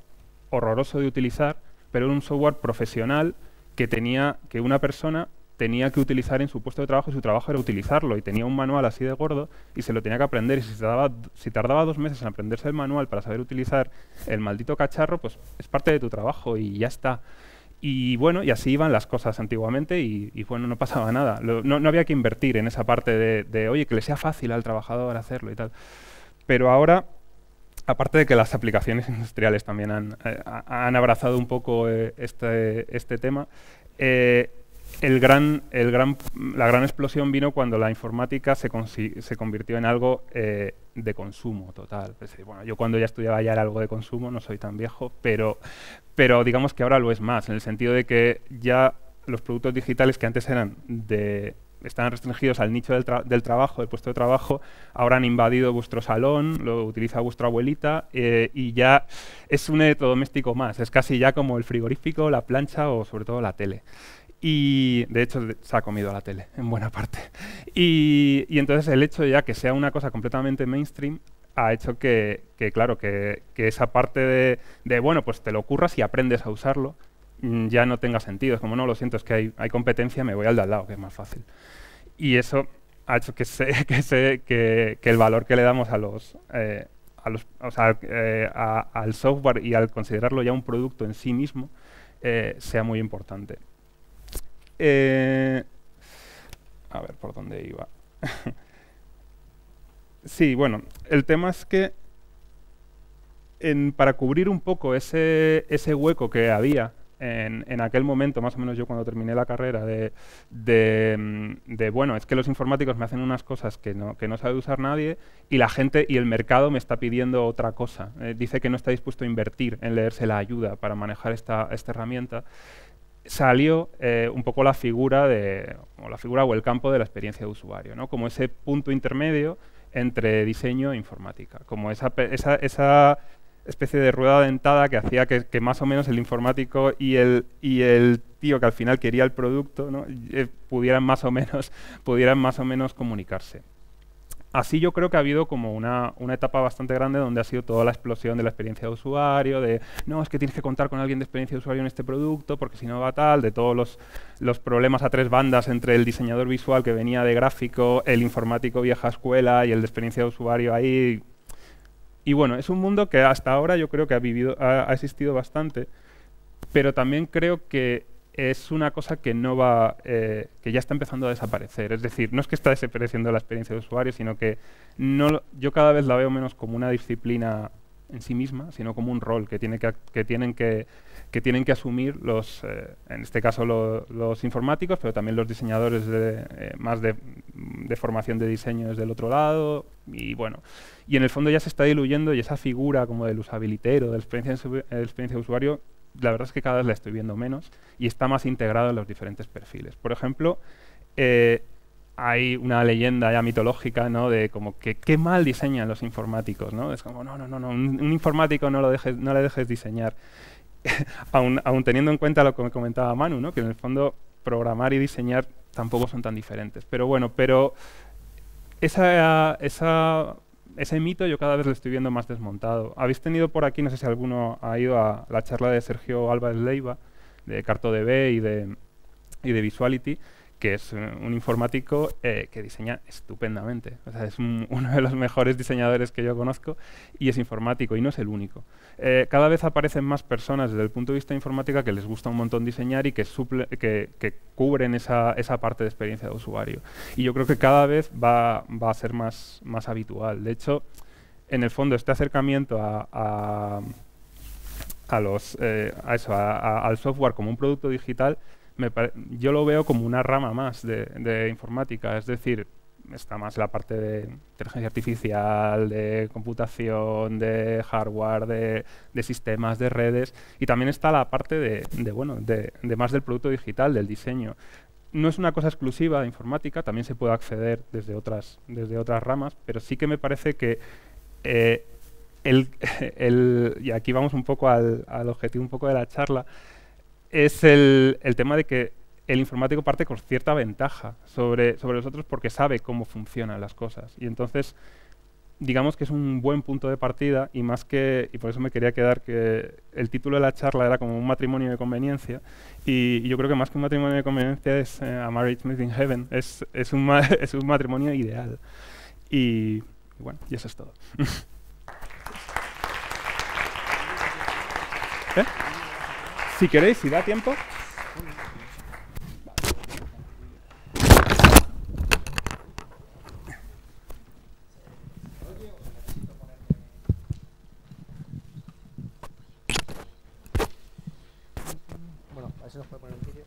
horroroso de utilizar, pero era un software profesional que tenía que una persona tenía que utilizar en su puesto de trabajo y su trabajo era utilizarlo y tenía un manual así de gordo y se lo tenía que aprender y si tardaba, si tardaba dos meses en aprenderse el manual para saber utilizar el maldito cacharro, pues es parte de tu trabajo y ya está. Y bueno, y así iban las cosas antiguamente y, y bueno, no pasaba nada. Lo, no, no había que invertir en esa parte de, de, oye, que le sea fácil al trabajador hacerlo y tal. Pero ahora, aparte de que las aplicaciones industriales también han, eh, han abrazado un poco eh, este, este tema, eh, el gran, el gran, la gran explosión vino cuando la informática se, se convirtió en algo eh, de consumo total. Pues, bueno, yo cuando ya estudiaba ya era algo de consumo, no soy tan viejo, pero, pero digamos que ahora lo es más, en el sentido de que ya los productos digitales que antes eran de... están restringidos al nicho del, tra del trabajo, del puesto de trabajo, ahora han invadido vuestro salón, lo utiliza vuestra abuelita eh, y ya es un electrodoméstico más, es casi ya como el frigorífico, la plancha o sobre todo la tele. Y de hecho se ha comido a la tele, en buena parte. Y, y entonces el hecho ya que sea una cosa completamente mainstream ha hecho que, que claro, que, que esa parte de, de, bueno, pues te lo curras y aprendes a usarlo, ya no tenga sentido. Es como, no, lo siento, es que hay, hay competencia, me voy al de al lado, que es más fácil. Y eso ha hecho que, se, que, se, que, que el valor que le damos a los, eh, a los, o sea, eh, a, al software y al considerarlo ya un producto en sí mismo eh, sea muy importante. Eh, a ver, ¿por dónde iba? Sí, bueno, el tema es que en, para cubrir un poco ese, ese hueco que había En, en aquel momento, más o menos yo cuando terminé la carrera, de, de, de bueno, es que los informáticos me hacen unas cosas que no, que no sabe usar nadie y la gente y el mercado me está pidiendo otra cosa. Eh, dice que no está dispuesto a invertir en leerse la ayuda para manejar esta, esta herramienta. Salió eh, un poco la figura, de, o la figura o el campo de la experiencia de usuario, ¿no? Como ese punto intermedio entre diseño e informática, como esa... esa, esa especie de rueda dentada que hacía que, que más o menos el informático y el, y el tío que al final quería el producto, ¿no? eh, pudieran, más o menos, pudieran más o menos comunicarse. Así yo creo que ha habido como una, una etapa bastante grande donde ha sido toda la explosión de la experiencia de usuario, de no, es que tienes que contar con alguien de experiencia de usuario en este producto porque si no va tal, de todos los, los problemas a tres bandas entre el diseñador visual que venía de gráfico, el informático vieja escuela y el de experiencia de usuario ahí. Y bueno, es un mundo que hasta ahora yo creo que ha, vivido, ha, ha existido bastante, pero también creo que es una cosa que no va, eh, que ya está empezando a desaparecer. Es decir, no es que está desapareciendo la experiencia de usuario, sino que no, yo cada vez la veo menos como una disciplina en sí misma, sino como un rol que, tiene que, que, tienen, que, que tienen que asumir los, eh, en este caso lo, los informáticos, pero también los diseñadores de, eh, más de, de formación de diseño desde el otro lado, y bueno, y en el fondo ya se está diluyendo y esa figura como del usabilitero, de la experiencia de, de experiencia de usuario, la verdad es que cada vez la estoy viendo menos y está más integrado en los diferentes perfiles. Por ejemplo, eh, hay una leyenda ya mitológica, ¿no? De como que qué mal diseñan los informáticos, ¿no? Es como, no, no, no, no un, un informático no, lo dejes, no le dejes diseñar. aun, aun teniendo en cuenta lo que me comentaba Manu, ¿no? Que en el fondo programar y diseñar tampoco son tan diferentes. Pero bueno, pero esa, esa, ese mito yo cada vez lo estoy viendo más desmontado. Habéis tenido por aquí, no sé si alguno ha ido a la charla de Sergio Álvarez Leiva, de Carto D B y de, y de Visuality, que es un informático eh, que diseña estupendamente. O sea, es un, uno de los mejores diseñadores que yo conozco y es informático, y no es el único. Eh, cada vez aparecen más personas desde el punto de vista informática que les gusta un montón diseñar y que, suple, que, que cubren esa, esa parte de experiencia de usuario. Y yo creo que cada vez va, va a ser más, más habitual. De hecho, en el fondo, este acercamiento a, a, a los, eh, a eso, a, a, al software como un producto digital, Me pare yo lo veo como una rama más de, de informática, es decir, está más la parte de inteligencia artificial, de computación, de hardware, de, de sistemas, de redes, y también está la parte de, de, bueno, de, de más del producto digital, del diseño. no es una cosa exclusiva de informática, también se puede acceder desde otras, desde otras ramas, pero sí que me parece que eh, el, el, y aquí vamos un poco al, al objetivo un poco de la charla, es el, el tema de que el informático parte con cierta ventaja sobre, sobre los otros porque sabe cómo funcionan las cosas. Y entonces, digamos que es un buen punto de partida y más que, y por eso me quería quedar que el título de la charla era como un matrimonio de conveniencia y, y yo creo que más que un matrimonio de conveniencia es eh, a marriage made in heaven, es, es, un, ma es un matrimonio ideal. Y, y bueno, y eso es todo. ¿Eh? Si queréis, si da tiempo. Se nos puede poner un vídeo.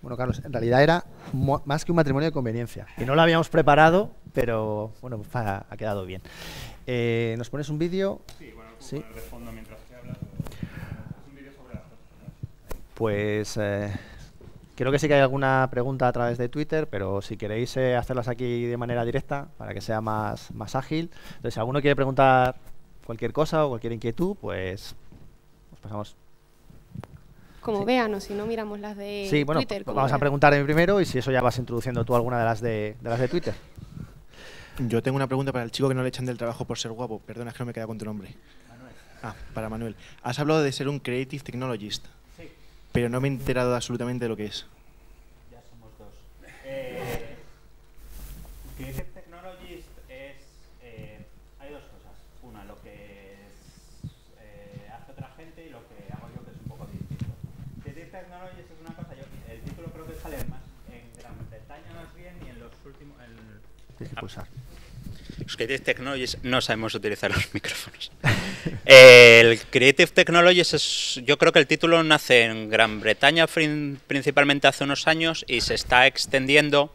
Bueno, Carlos, en realidad era más que un matrimonio de conveniencia, que no lo habíamos preparado, pero bueno, ha, ha quedado bien. Eh, ¿Nos pones un vídeo? Sí, bueno, ¿sí? Poner de fondo mientras que hablas. Es un vídeo sobre las cosas, ¿no? Pues eh, creo que sí que hay alguna pregunta a través de Twitter, pero si queréis eh, hacerlas aquí de manera directa para que sea más, más ágil. Entonces, si alguno quiere preguntar cualquier cosa o cualquier inquietud, pues nos pasamos. Como sí. Vean, o si no, miramos las de sí, bueno, Twitter. Vamos vean. a preguntar primero y si eso ya vas introduciendo tú alguna de las de, de las de Twitter. Yo tengo una pregunta para el chico que no le echan del trabajo por ser guapo. Perdona, es que no me queda con tu nombre. Manuel. Ah, para Manuel. Has hablado de ser un creative technologist. Pero no me he enterado absolutamente de lo que es. Ya somos dos. Eh, Creative Technologist es... Eh, hay dos cosas. Una, lo que es, eh, hace otra gente y lo que hago yo, que es un poco distinto. Creative Technologist es una cosa... Yo, el título creo que sale más en Gran Bretaña más bien y en los últimos... Tienes que pulsar. Los Creative Technologies no sabemos utilizar los micrófonos. El Creative Technologies, es, yo creo que el título nace en Gran Bretaña principalmente hace unos años y se está extendiendo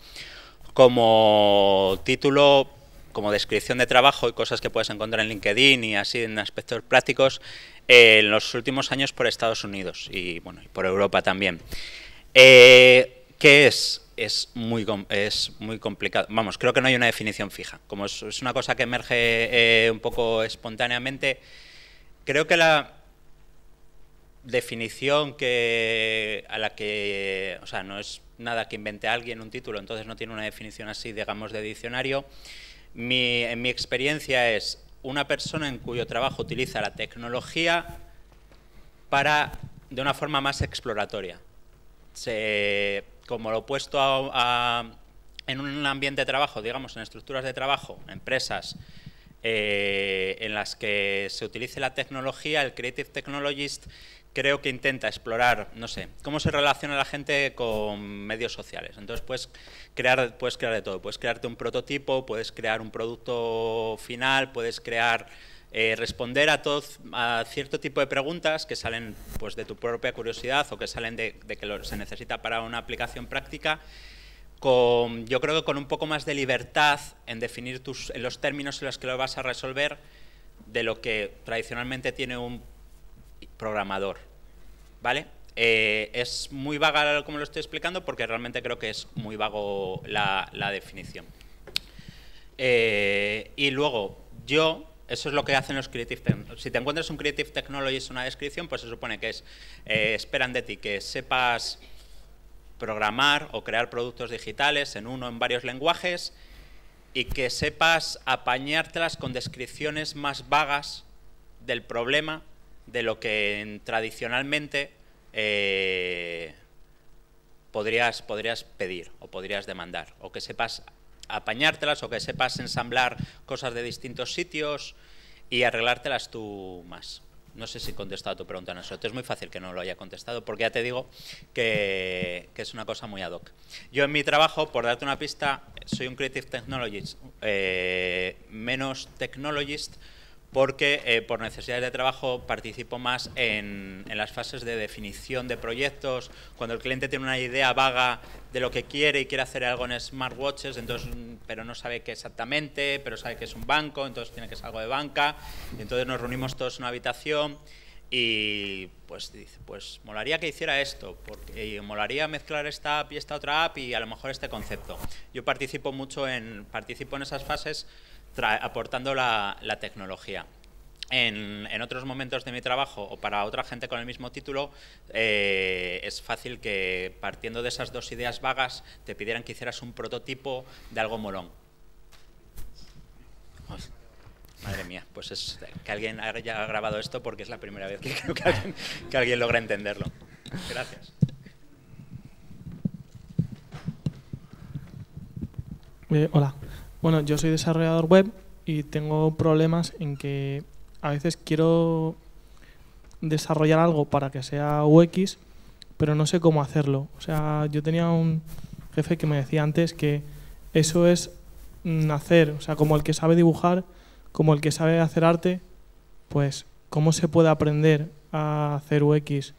como título, como descripción de trabajo y cosas que puedes encontrar en LinkedIn y así en aspectos prácticos eh, en los últimos años por Estados Unidos y, bueno, y por Europa también. Eh, ¿Qué es? Es muy, es muy complicado. Vamos, creo que no hay una definición fija. Como es, es una cosa que emerge eh, un poco espontáneamente, creo que la definición que a la que... O sea, no es nada que invente alguien un título, entonces no tiene una definición así, digamos, de diccionario. Mi, en mi experiencia es una persona en cuyo trabajo utiliza la tecnología para, de una forma más exploratoria. Se... como lo opuesto a, a, en un ambiente de trabajo, digamos, en estructuras de trabajo, empresas eh, en las que se utilice la tecnología, el Creative Technologist creo que intenta explorar, no sé, cómo se relaciona la gente con medios sociales. Entonces, puedes crear, puedes crear de todo. Puedes crearte un prototipo, puedes crear un producto final, puedes crear... Eh, responder a, todo, a cierto tipo de preguntas que salen pues, de tu propia curiosidad o que salen de, de que lo, se necesita para una aplicación práctica, con, yo creo que con un poco más de libertad en definir tus, en los términos en los que lo vas a resolver de lo que tradicionalmente tiene un programador, ¿vale? Eh, es muy vaga como lo estoy explicando porque realmente creo que es muy vago la, la definición. Eh, y luego, yo... Eso es lo que hacen los Creative Technologists. Si te encuentras un Creative Technologist en una descripción, pues se supone que es, eh, esperan de ti que sepas programar o crear productos digitales en uno o en varios lenguajes y que sepas apañártelas con descripciones más vagas del problema de lo que tradicionalmente eh, podrías, podrías pedir o podrías demandar, o que sepas apañártelas o que sepas ensamblar cosas de distintos sitios y arreglártelas tú más. No sé si he contestado tu pregunta, Nasoto. Es muy fácil que no lo haya contestado porque ya te digo que, que es una cosa muy ad hoc. Yo en mi trabajo, por darte una pista, soy un Creative Technologist, eh, menos Technologist porque eh, por necesidades de trabajo participo más en, en las fases de definición de proyectos, cuando el cliente tiene una idea vaga de lo que quiere y quiere hacer algo en smartwatches, entonces, pero no sabe qué exactamente, pero sabe que es un banco, entonces tiene que ser algo de banca, y entonces nos reunimos todos en una habitación y pues dice, pues molaría que hiciera esto, porque y molaría mezclar esta app y esta otra app y a lo mejor este concepto. Yo participo mucho en, participo en esas fases, Trae, aportando la, la tecnología. En, en otros momentos de mi trabajo o para otra gente con el mismo título, eh, es fácil que partiendo de esas dos ideas vagas te pidieran que hicieras un prototipo de algo molón. Oh, madre mía, pues es que alguien haya grabado esto porque es la primera vez que creo que alguien, que alguien logra entenderlo. Gracias. Eh, hola. Bueno, yo soy desarrollador web y tengo problemas en que a veces quiero desarrollar algo para que sea U X, pero no sé cómo hacerlo. O sea, yo tenía un jefe que me decía antes que eso es hacer, o sea, como el que sabe dibujar, como el que sabe hacer arte, pues ¿cómo se puede aprender a hacer U X?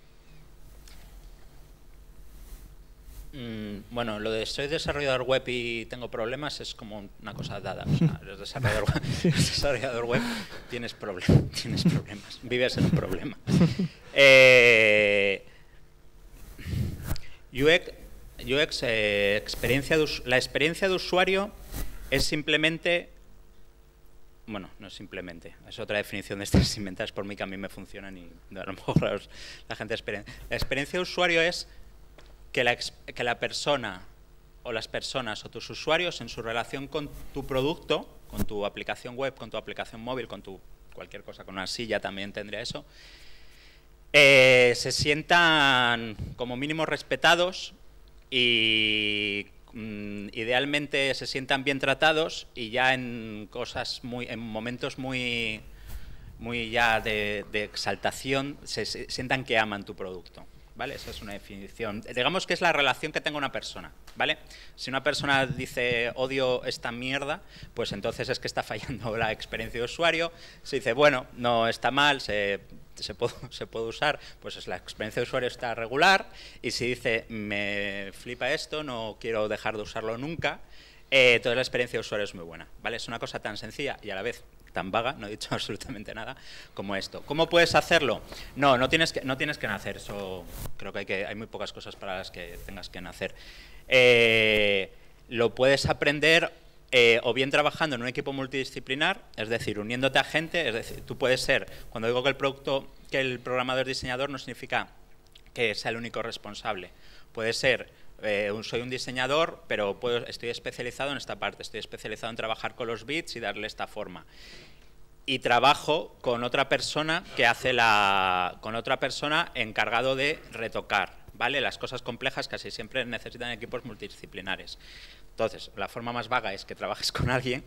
Bueno, lo de soy desarrollador web y tengo problemas es como una cosa dada. O sea, eres desarrollador web, eres desarrollador web tienes, problem, tienes problemas, vives en un problema. Eh, U X, U X eh, experiencia de, la experiencia de usuario es simplemente, bueno, no es simplemente, es otra definición de estas inventadas por mí que a mí me funcionan y a lo mejor la gente experiencia. La experiencia de usuario es Que la, que la persona o las personas o tus usuarios en su relación con tu producto, con tu aplicación web, con tu aplicación móvil, con tu cualquier cosa, con una silla también tendría eso, eh, se sientan como mínimo respetados y mm, idealmente se sientan bien tratados y ya en cosas muy, en momentos muy, muy ya de, de exaltación se, se sientan que aman tu producto. ¿Vale? Esa es una definición. Digamos que es la relación que tenga una persona, ¿vale? Si una persona dice, odio esta mierda, pues entonces es que está fallando la experiencia de usuario. Si dice, bueno, no está mal, se, se, puede, se puede usar, pues es la experiencia de usuario está regular. Y si dice, me flipa esto, no quiero dejar de usarlo nunca, eh, entonces la experiencia de usuario es muy buena, ¿vale? Es una cosa tan sencilla y a la vez tan vaga, no he dicho absolutamente nada, como esto. ¿Cómo puedes hacerlo? No, no tienes que, no tienes que nacer, eso creo que hay, que hay muy pocas cosas para las que tengas que nacer. Eh, lo puedes aprender eh, o bien trabajando en un equipo multidisciplinar, es decir, uniéndote a gente, es decir, tú puedes ser, cuando digo que el producto, que el programador diseñador no significa que sea el único responsable, puede ser Eh, soy un diseñador, pero puedo, estoy especializado en esta parte, estoy especializado en trabajar con los bits y darle esta forma. Y trabajo con otra persona que hace la, con otra persona encargado de retocar, ¿vale? Las cosas complejas casi siempre necesitan equipos multidisciplinares. Entonces, la forma más vaga es que trabajes con alguien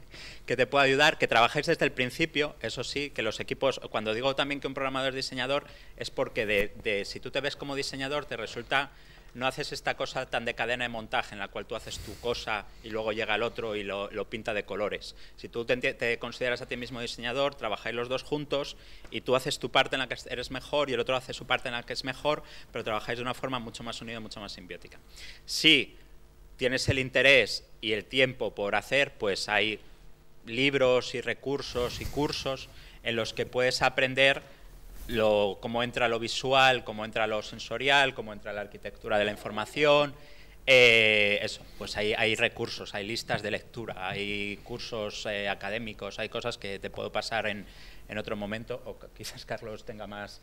que te pueda ayudar, que trabajéis desde el principio, eso sí, que los equipos, cuando digo también que un programador es diseñador, es porque de, de, si tú te ves como diseñador te resulta, no haces esta cosa tan de cadena de montaje en la cual tú haces tu cosa y luego llega el otro y lo, lo pinta de colores. Si tú te, te consideras a ti mismo diseñador, trabajáis los dos juntos y tú haces tu parte en la que eres mejor y el otro hace su parte en la que es mejor, pero trabajáis de una forma mucho más unida, mucho más simbiótica. Si tienes el interés y el tiempo por hacer, pues hay libros y recursos y cursos en los que puedes aprender Lo, cómo entra lo visual, cómo entra lo sensorial, cómo entra la arquitectura de la información, eh, eso, pues hay, hay recursos, hay listas de lectura, hay cursos eh, académicos, hay cosas que te puedo pasar en, en otro momento, o quizás Carlos tenga más,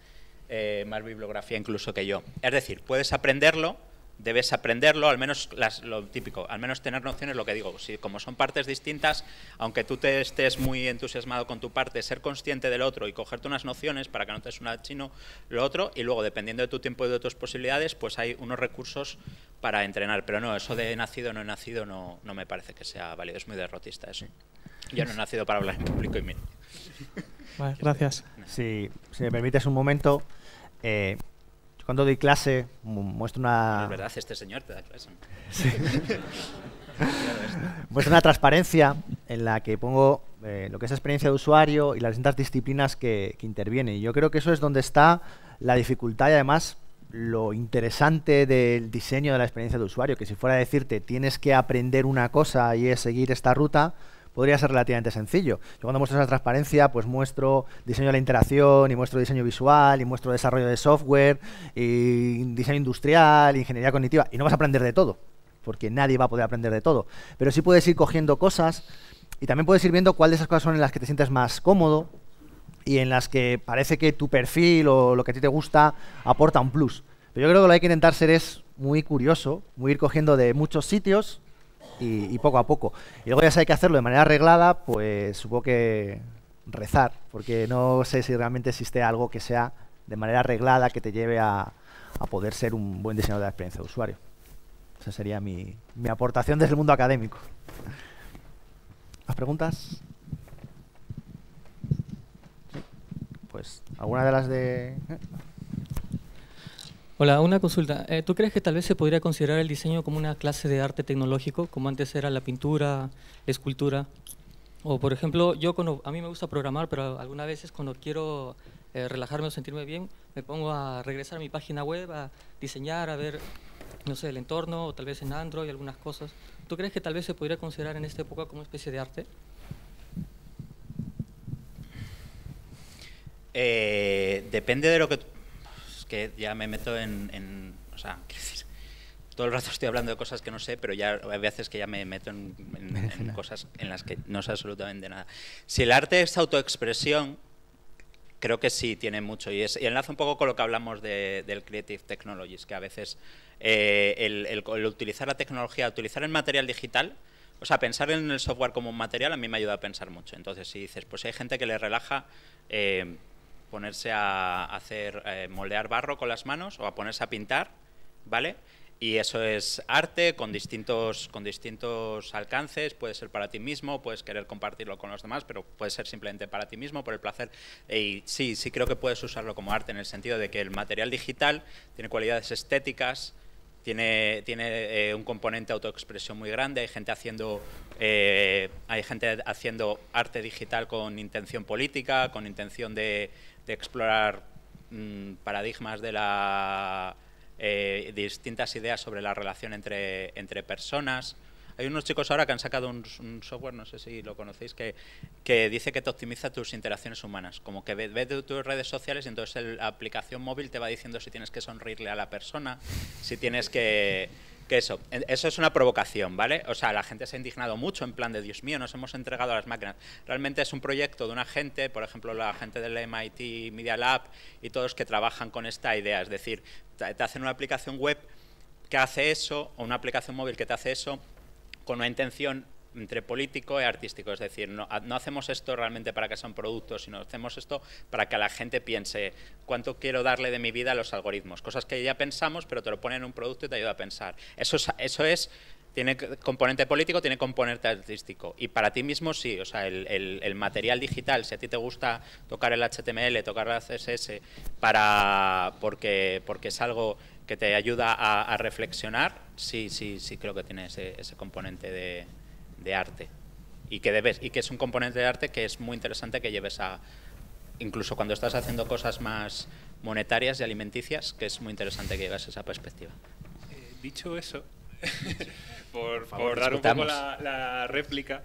eh, más bibliografía incluso que yo. Es decir, puedes aprenderlo, debes aprenderlo, al menos las, lo típico, al menos tener nociones, lo que digo, si como son partes distintas, aunque tú te estés muy entusiasmado con tu parte, ser consciente del otro y cogerte unas nociones para que no te suene chino lo otro, y luego dependiendo de tu tiempo y de tus posibilidades, pues hay unos recursos para entrenar, pero no, eso de nacido o no he nacido no, no me parece que sea válido, es muy derrotista eso. Yo no he nacido para hablar en público y mire. Vale, gracias. Si, si me permites un momento, eh, cuando doy clase, muestro una... Es verdad, este señor te da clase. Sí. Muestro una transparencia en la que pongo eh, lo que es experiencia de usuario y las distintas disciplinas que, que intervienen. Y yo creo que eso es donde está la dificultad y además lo interesante del diseño de la experiencia de usuario, que si fuera a decirte tienes que aprender una cosa y es seguir esta ruta, podría ser relativamente sencillo. Yo cuando muestro esa transparencia, pues muestro diseño de la interacción, y muestro diseño visual, y muestro desarrollo de software, y diseño industrial, ingeniería cognitiva, y no vas a aprender de todo, porque nadie va a poder aprender de todo. Pero sí puedes ir cogiendo cosas, y también puedes ir viendo cuáles de esas cosas son en las que te sientes más cómodo, y en las que parece que tu perfil o lo que a ti te gusta aporta un plus. Pero yo creo que lo que hay que intentar ser es muy curioso, muy ir cogiendo de muchos sitios, Y, y poco a poco. Y luego ya si hay que hacerlo de manera arreglada, pues supongo que rezar, porque no sé si realmente existe algo que sea de manera arreglada que te lleve a, a poder ser un buen diseñador de la experiencia de usuario. Esa sería mi, mi aportación desde el mundo académico. ¿Más preguntas? Sí. Pues alguna de las de... ¿Eh? Hola, una consulta. Eh, ¿Tú crees que tal vez se podría considerar el diseño como una clase de arte tecnológico, como antes era la pintura, la escultura? O, por ejemplo, yo cuando, a mí me gusta programar, pero algunas veces cuando quiero eh, relajarme o sentirme bien, me pongo a regresar a mi página web, a diseñar, a ver, no sé, el entorno, o tal vez en Android, algunas cosas. ¿Tú crees que tal vez se podría considerar en esta época como una especie de arte? Eh, depende de lo que... que ya me meto en, en o sea, decir, todo el rato estoy hablando de cosas que no sé, pero ya hay veces que ya me meto en, en, en cosas en las que no sé absolutamente nada. Si el arte es autoexpresión, creo que sí tiene mucho, y, es, y enlazo un poco con lo que hablamos de, del Creative Technologies, que a veces eh, el, el, el utilizar la tecnología, utilizar el material digital, o sea, pensar en el software como un material a mí me ayuda a pensar mucho. Entonces, si dices, pues hay gente que le relaja... Eh, ponerse a hacer, eh, moldear barro con las manos o a ponerse a pintar, ¿vale? Y eso es arte con distintos, con distintos alcances, puede ser para ti mismo, puedes querer compartirlo con los demás, pero puede ser simplemente para ti mismo, por el placer. Y sí, sí creo que puedes usarlo como arte en el sentido de que el material digital tiene cualidades estéticas, tiene, tiene eh, un componente de autoexpresión muy grande, hay gente haciendo... Eh, hay gente haciendo arte digital con intención política, con intención de, de explorar mmm, paradigmas de la eh, distintas ideas sobre la relación entre, entre personas. Hay unos chicos ahora que han sacado un, un software, no sé si lo conocéis, que, que dice que te optimiza tus interacciones humanas. Como que ves, ves tus redes sociales y entonces el, la aplicación móvil te va diciendo si tienes que sonreírle a la persona, si tienes que... Que eso, eso es una provocación, ¿vale? O sea, la gente se ha indignado mucho en plan de Dios mío, nos hemos entregado a las máquinas. Realmente es un proyecto de una gente, por ejemplo, la gente del M I T Media Lab y todos que trabajan con esta idea. Es decir, te hacen una aplicación web que hace eso, o una aplicación móvil que te hace eso, con una intención entre político y artístico. Es decir, no, no hacemos esto realmente para que sea un producto, sino hacemos esto para que la gente piense cuánto quiero darle de mi vida a los algoritmos. Cosas que ya pensamos, pero te lo ponen en un producto y te ayuda a pensar. Eso es, eso es tiene componente político, tiene componente artístico. Y para ti mismo sí, o sea, el, el, el material digital, si a ti te gusta tocar el H T M L, tocar el C S S, para, porque, porque es algo que te ayuda a, a reflexionar, sí, sí, sí creo que tiene ese, ese componente de... de arte y que debes y que es un componente de arte que es muy interesante que lleves a incluso cuando estás haciendo cosas más monetarias y alimenticias, que es muy interesante que lleves esa perspectiva. Eh, dicho eso, por, por, favor, por dar discutamos. Un poco la, la réplica,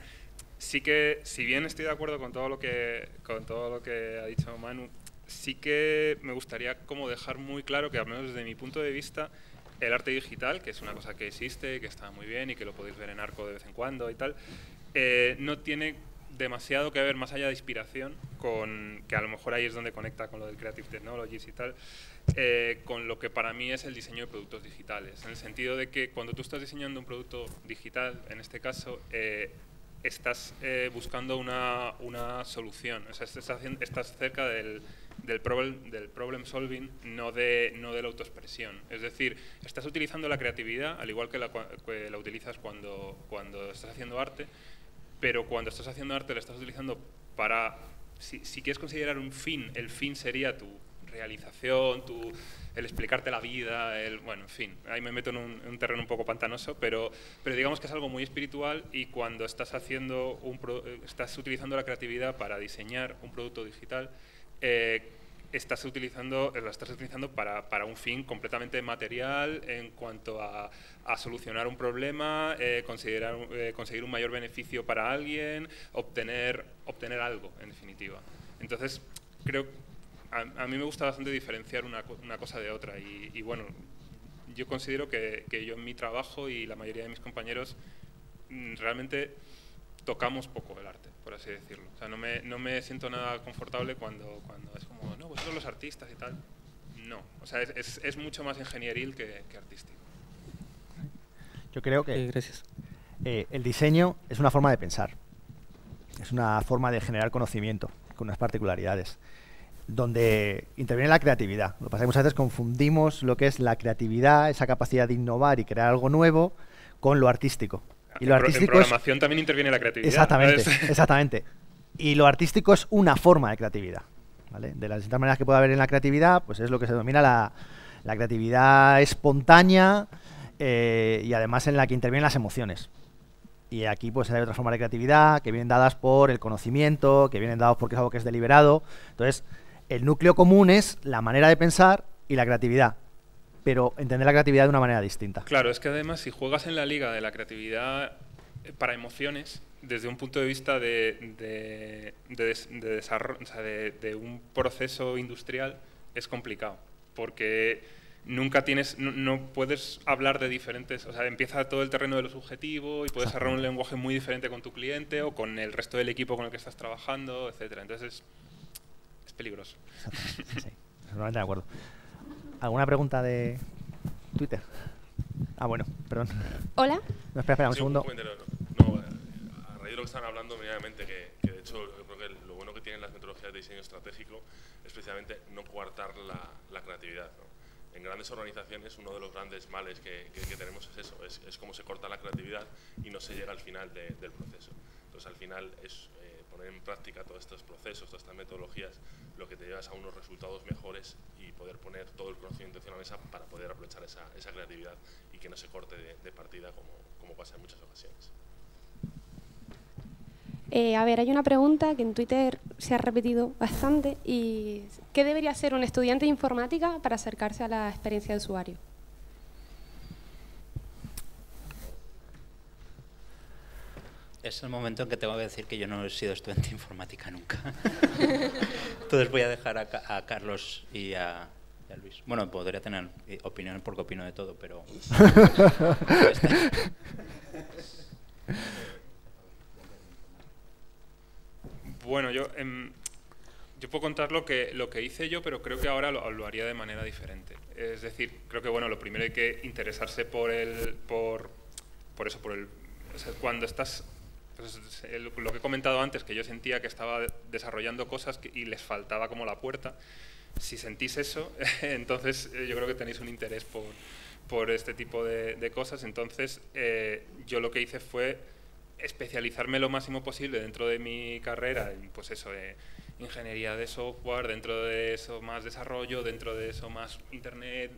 sí que si bien estoy de acuerdo con todo lo que con todo lo que ha dicho Manu, sí que me gustaría como dejar muy claro que al menos desde mi punto de vista el arte digital, que es una cosa que existe, que está muy bien y que lo podéis ver en Arco de vez en cuando y tal, eh, no tiene demasiado que ver, más allá de inspiración, con que a lo mejor ahí es donde conecta con lo del Creative Technologies y tal, eh, con lo que para mí es el diseño de productos digitales, en el sentido de que cuando tú estás diseñando un producto digital, en este caso, eh, estás eh, buscando una, una solución, o sea, estás, haciendo, estás cerca del... Del problem, del problem solving, no de, no de la autoexpresión. Es decir, estás utilizando la creatividad, al igual que la, que la utilizas cuando, cuando estás haciendo arte, pero cuando estás haciendo arte la estás utilizando para… Si, si quieres considerar un fin, el fin sería tu realización, tu, el explicarte la vida, el, bueno, en fin, ahí me meto en un, en un terreno un poco pantanoso, pero, pero digamos que es algo muy espiritual, y cuando estás, haciendo un pro, estás utilizando la creatividad para diseñar un producto digital, eh, estás utilizando, la estás utilizando para, para un fin completamente material en cuanto a, a solucionar un problema, eh, considerar, eh, conseguir un mayor beneficio para alguien, obtener, obtener algo, en definitiva. Entonces, creo, a, a mí me gusta bastante diferenciar una, una cosa de otra y, y bueno, yo considero que, que yo en mi trabajo y la mayoría de mis compañeros realmente tocamos poco el arte, por así decirlo. O sea, no me, no me siento nada confortable cuando, cuando es como, no, vosotros los artistas y tal. No, o sea, es, es, es mucho más ingenieril que, que artístico. Yo creo que eh, gracias. Eh, el diseño es una forma de pensar, es una forma de generar conocimiento con unas particularidades, donde interviene la creatividad. Lo que pasa es que muchas veces confundimos lo que es la creatividad, esa capacidad de innovar y crear algo nuevo, con lo artístico. Y lo artístico en programación es, también interviene la creatividad. Exactamente, ¿no? exactamente. Y lo artístico es una forma de creatividad, ¿vale? De las distintas maneras que puede haber en la creatividad, pues es lo que se denomina la, la creatividad espontánea, eh, y además en la que intervienen las emociones. Y aquí pues hay otras formas de creatividad que vienen dadas por el conocimiento, que vienen dadas porque es algo que es deliberado. Entonces, el núcleo común es la manera de pensar y la creatividad, pero entender la creatividad de una manera distinta. Claro, es que además si juegas en la liga de la creatividad para emociones, desde un punto de vista de, de, de, des, de desarrollo, o sea, de, de un proceso industrial, es complicado, porque nunca tienes, no, no puedes hablar de diferentes, o sea, empieza todo el terreno de lo subjetivo y puedes desarrollar un lenguaje muy diferente con tu cliente o con el resto del equipo con el que estás trabajando, etcétera. Entonces, es peligroso. Sí, sí, totalmente de acuerdo. ¿Alguna pregunta de Twitter? Ah, bueno, perdón. Hola. No, espera, espera, un sí, segundo. Un no, a raíz de lo que están hablando, medianamente, que, que de hecho yo creo que lo bueno que tienen las metodologías de diseño estratégico es precisamente no coartar la, la creatividad, ¿no? En grandes organizaciones uno de los grandes males que, que, que tenemos es eso, es, es cómo se corta la creatividad y no se llega al final de, del proceso. Entonces, al final es eh, poner en práctica todos estos procesos, todas estas metodologías, lo que te llevas a unos resultados mejores y poder poner todo el conocimiento encima de la mesa para poder aprovechar esa, esa creatividad y que no se corte de, de partida como, como pasa en muchas ocasiones. Eh, a ver, hay una pregunta que en Twitter se ha repetido bastante y ¿qué debería hacer un estudiante de informática para acercarse a la experiencia de usuario? Es el momento en que tengo que decir que yo no he sido estudiante de informática nunca. Entonces voy a dejar a, a Carlos y a, y a Luis. Bueno, podría tener opiniones porque opino de todo, pero... Bueno, yo, eh, yo puedo contar lo que, lo que hice yo, pero creo que ahora lo, lo haría de manera diferente. Es decir, creo que bueno, lo primero hay que interesarse por el... Por, por eso, por el... O sea, cuando estás... Pues, el, lo que he comentado antes, que yo sentía que estaba desarrollando cosas que, y les faltaba como la puerta. Si sentís eso, entonces eh, yo creo que tenéis un interés por, por este tipo de, de cosas. Entonces, eh, yo lo que hice fue especializarme lo máximo posible dentro de mi carrera, pues eso, eh, ingeniería de software, dentro de eso más desarrollo, dentro de eso más internet.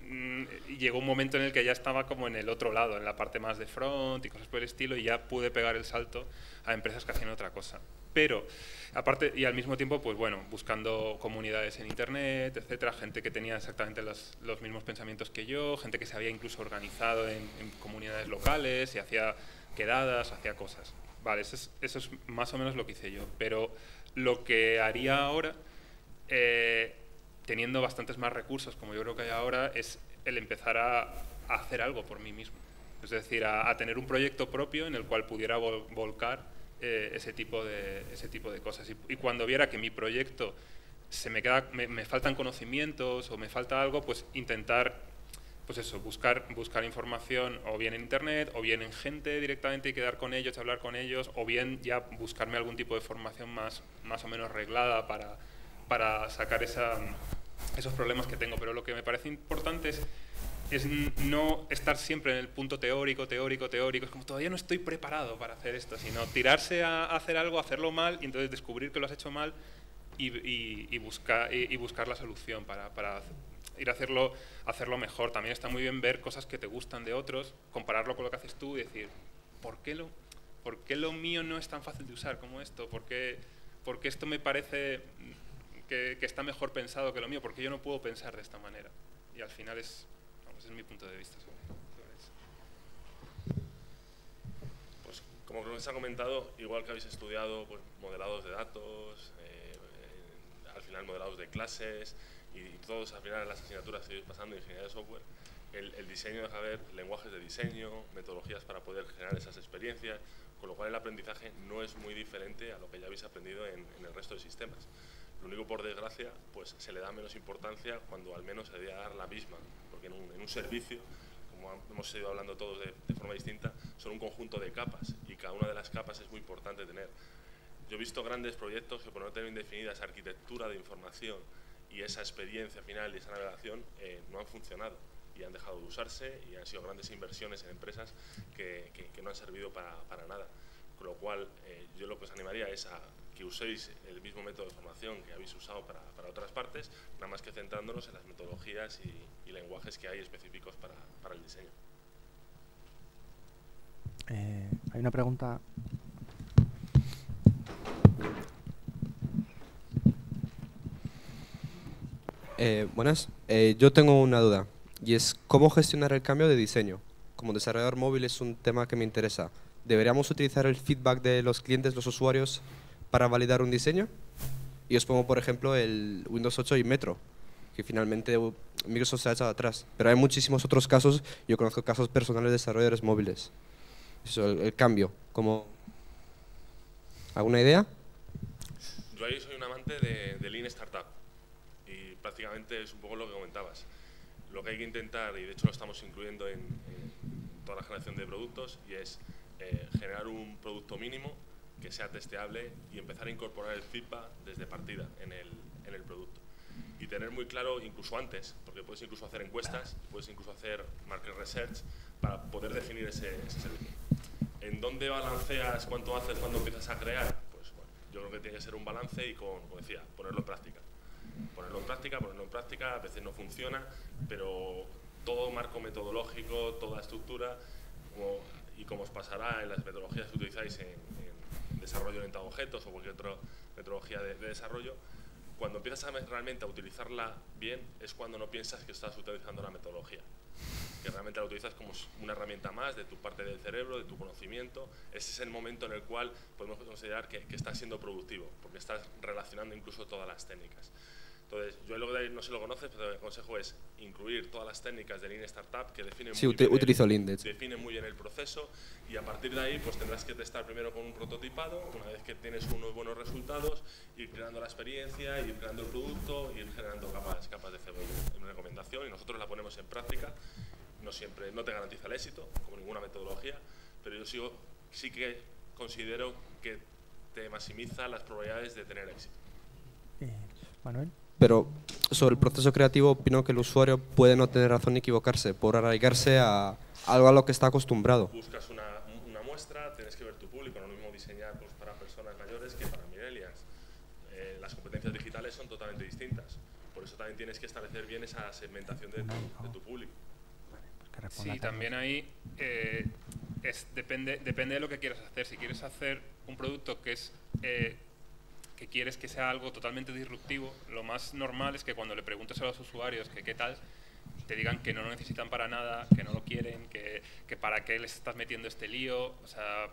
Y llegó un momento en el que ya estaba como en el otro lado, en la parte más de front y cosas por el estilo, y ya pude pegar el salto a empresas que hacían otra cosa. Pero, aparte, y al mismo tiempo, pues bueno, buscando comunidades en internet, etcétera, gente que tenía exactamente los, los mismos pensamientos que yo, gente que se había incluso organizado en, en comunidades locales y hacía quedadas, hacía cosas. Vale, eso es, eso es más o menos lo que hice yo, pero lo que haría ahora, eh, teniendo bastantes más recursos, como yo creo que hay ahora, es el empezar a, a hacer algo por mí mismo. Es decir, a, a tener un proyecto propio en el cual pudiera vol- volcar eh, ese, tipo de, ese tipo de cosas. Y, y cuando viera que mi proyecto se me queda, me, me faltan conocimientos o me falta algo, pues intentar... Pues eso, buscar, buscar información o bien en internet, o bien en gente directamente y quedar con ellos, hablar con ellos, o bien ya buscarme algún tipo de formación más, más o menos reglada para, para sacar esa, esos problemas que tengo. Pero lo que me parece importante es, es no estar siempre en el punto teórico, teórico, teórico. Es como, todavía no estoy preparado para hacer esto, sino tirarse a hacer algo, hacerlo mal y entonces descubrir que lo has hecho mal y, y, y, busca, y, y buscar la solución para, para ir a hacerlo, hacerlo mejor. También está muy bien ver cosas que te gustan de otros, compararlo con lo que haces tú y decir, ¿por qué lo, por qué lo mío no es tan fácil de usar como esto? ¿Por qué, por qué esto me parece que, que está mejor pensado que lo mío? ¿Por qué yo no puedo pensar de esta manera? Y al final es, vamos, es mi punto de vista sobre, sobre eso. Pues como nos ha comentado, igual que habéis estudiado pues, modelados de datos, eh, eh, al final modelados de clases, y todos al final las asignaturas que vais pasando de ingeniería de software, el, el diseño deja ver lenguajes de diseño, metodologías para poder generar esas experiencias, con lo cual el aprendizaje no es muy diferente a lo que ya habéis aprendido en, en el resto de sistemas. Lo único, por desgracia, pues se le da menos importancia cuando al menos se debe dar la misma, porque en un, en un servicio, como hemos ido hablando todos de, de forma distinta, son un conjunto de capas y cada una de las capas es muy importante tener. Yo he visto grandes proyectos que por no tener indefinidas arquitectura de información y esa experiencia final y esa navegación eh, no han funcionado y han dejado de usarse y han sido grandes inversiones en empresas que, que, que no han servido para, para nada. Con lo cual, eh, yo lo que os animaría es a que uséis el mismo método de formación que habéis usado para, para otras partes, nada más que centrándonos en las metodologías y, y lenguajes que hay específicos para, para el diseño. Eh, hay una pregunta. Eh, buenas, eh, yo tengo una duda y es ¿cómo gestionar el cambio de diseño? Como desarrollador móvil es un tema que me interesa. ¿Deberíamos utilizar el feedback de los clientes, los usuarios, para validar un diseño? Y os pongo por ejemplo el Windows ocho y Metro, que finalmente Microsoft se ha echado atrás, pero hay muchísimos otros casos. Yo conozco casos personales de desarrolladores móviles. Eso, el, el cambio, ¿cómo? ¿Alguna idea? Yo ahí soy un amante de, de Lean Startup. Prácticamente es un poco lo que comentabas. Lo que hay que intentar, y de hecho lo estamos incluyendo en, en toda la generación de productos, y es eh, generar un producto mínimo que sea testeable y empezar a incorporar el feedback desde partida en el, en el producto. Y tener muy claro, incluso antes, porque puedes incluso hacer encuestas, puedes incluso hacer market research para poder definir ese, ese servicio. ¿En dónde balanceas cuánto haces cuando empiezas a crear? Pues bueno, yo creo que tiene que ser un balance y, con, como decía, ponerlo en práctica. Ponerlo en práctica, ponerlo en práctica, a veces no funciona, pero todo marco metodológico, toda estructura, como, y como os pasará en las metodologías que utilizáis en, en desarrollo orientado a objetos o cualquier otra metodología de, de desarrollo, cuando empiezas a, realmente a utilizarla bien es cuando no piensas que estás utilizando la metodología, que realmente la utilizas como una herramienta más de tu parte del cerebro, de tu conocimiento. Ese es el momento en el cual podemos considerar que, que estás siendo productivo, porque estás relacionando incluso todas las técnicas. Entonces, yo lo que no sé si lo conoces, pero el consejo es incluir todas las técnicas de Lean Startup que definen, sí, muy, bien utilizo el, Lean, definen muy bien el proceso, y a partir de ahí pues tendrás que testar primero con un prototipado, una vez que tienes unos buenos resultados, ir creando la experiencia, ir creando el producto, ir generando capas, capas de cebolla. Es una recomendación y nosotros la ponemos en práctica. No siempre, no te garantiza el éxito, como ninguna metodología, pero yo sigo, sí que considero que te maximiza las probabilidades de tener éxito. Manuel. Pero sobre el proceso creativo opino que el usuario puede no tener razón ni equivocarse por arraigarse a algo a lo que está acostumbrado. Buscas una, una muestra, tienes que ver tu público, no lo mismo diseñar pues, para personas mayores que para millennials. Eh, las competencias digitales son totalmente distintas, por eso también tienes que establecer bien esa segmentación de tu, de tu público. Sí, también ahí eh, es, depende, depende de lo que quieras hacer. Si quieres hacer un producto que es... Eh, que quieres que sea algo totalmente disruptivo, lo más normal es que cuando le preguntes a los usuarios que qué tal, te digan que no lo necesitan para nada, que no lo quieren, que, que para qué les estás metiendo este lío. O sea,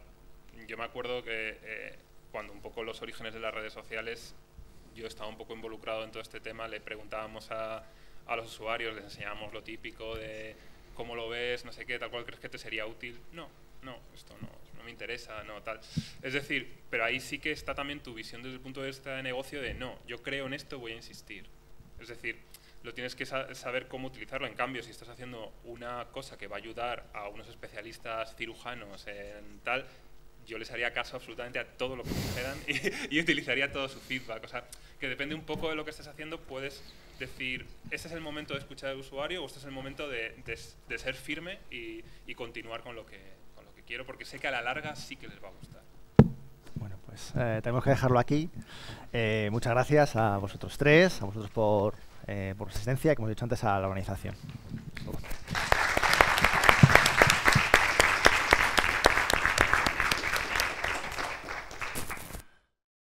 yo me acuerdo que eh, cuando un poco los orígenes de las redes sociales, yo estaba un poco involucrado en todo este tema, le preguntábamos a, a los usuarios, les enseñábamos lo típico de cómo lo ves, no sé qué, tal cual, ¿crees que te sería útil? No, no, esto no. no me interesa, no, tal. Es decir, pero ahí sí que está también tu visión desde el punto de vista de negocio de no, yo creo en esto, voy a insistir. Es decir, lo tienes que saber cómo utilizarlo. En cambio, si estás haciendo una cosa que va a ayudar a unos especialistas cirujanos en tal, yo les haría caso absolutamente a todo lo que me dijeran y, y utilizaría todo su feedback. O sea, que depende un poco de lo que estés haciendo, puedes decir, este es el momento de escuchar al usuario o este es el momento de, de, de ser firme y, y continuar con lo que quiero, porque sé que a la larga sí que les va a gustar. Bueno, pues pues eh, tenemos que dejarlo aquí. Eh, muchas gracias a vosotros tres, a vosotros por, eh, por su asistencia y, como he dicho antes, a la organización.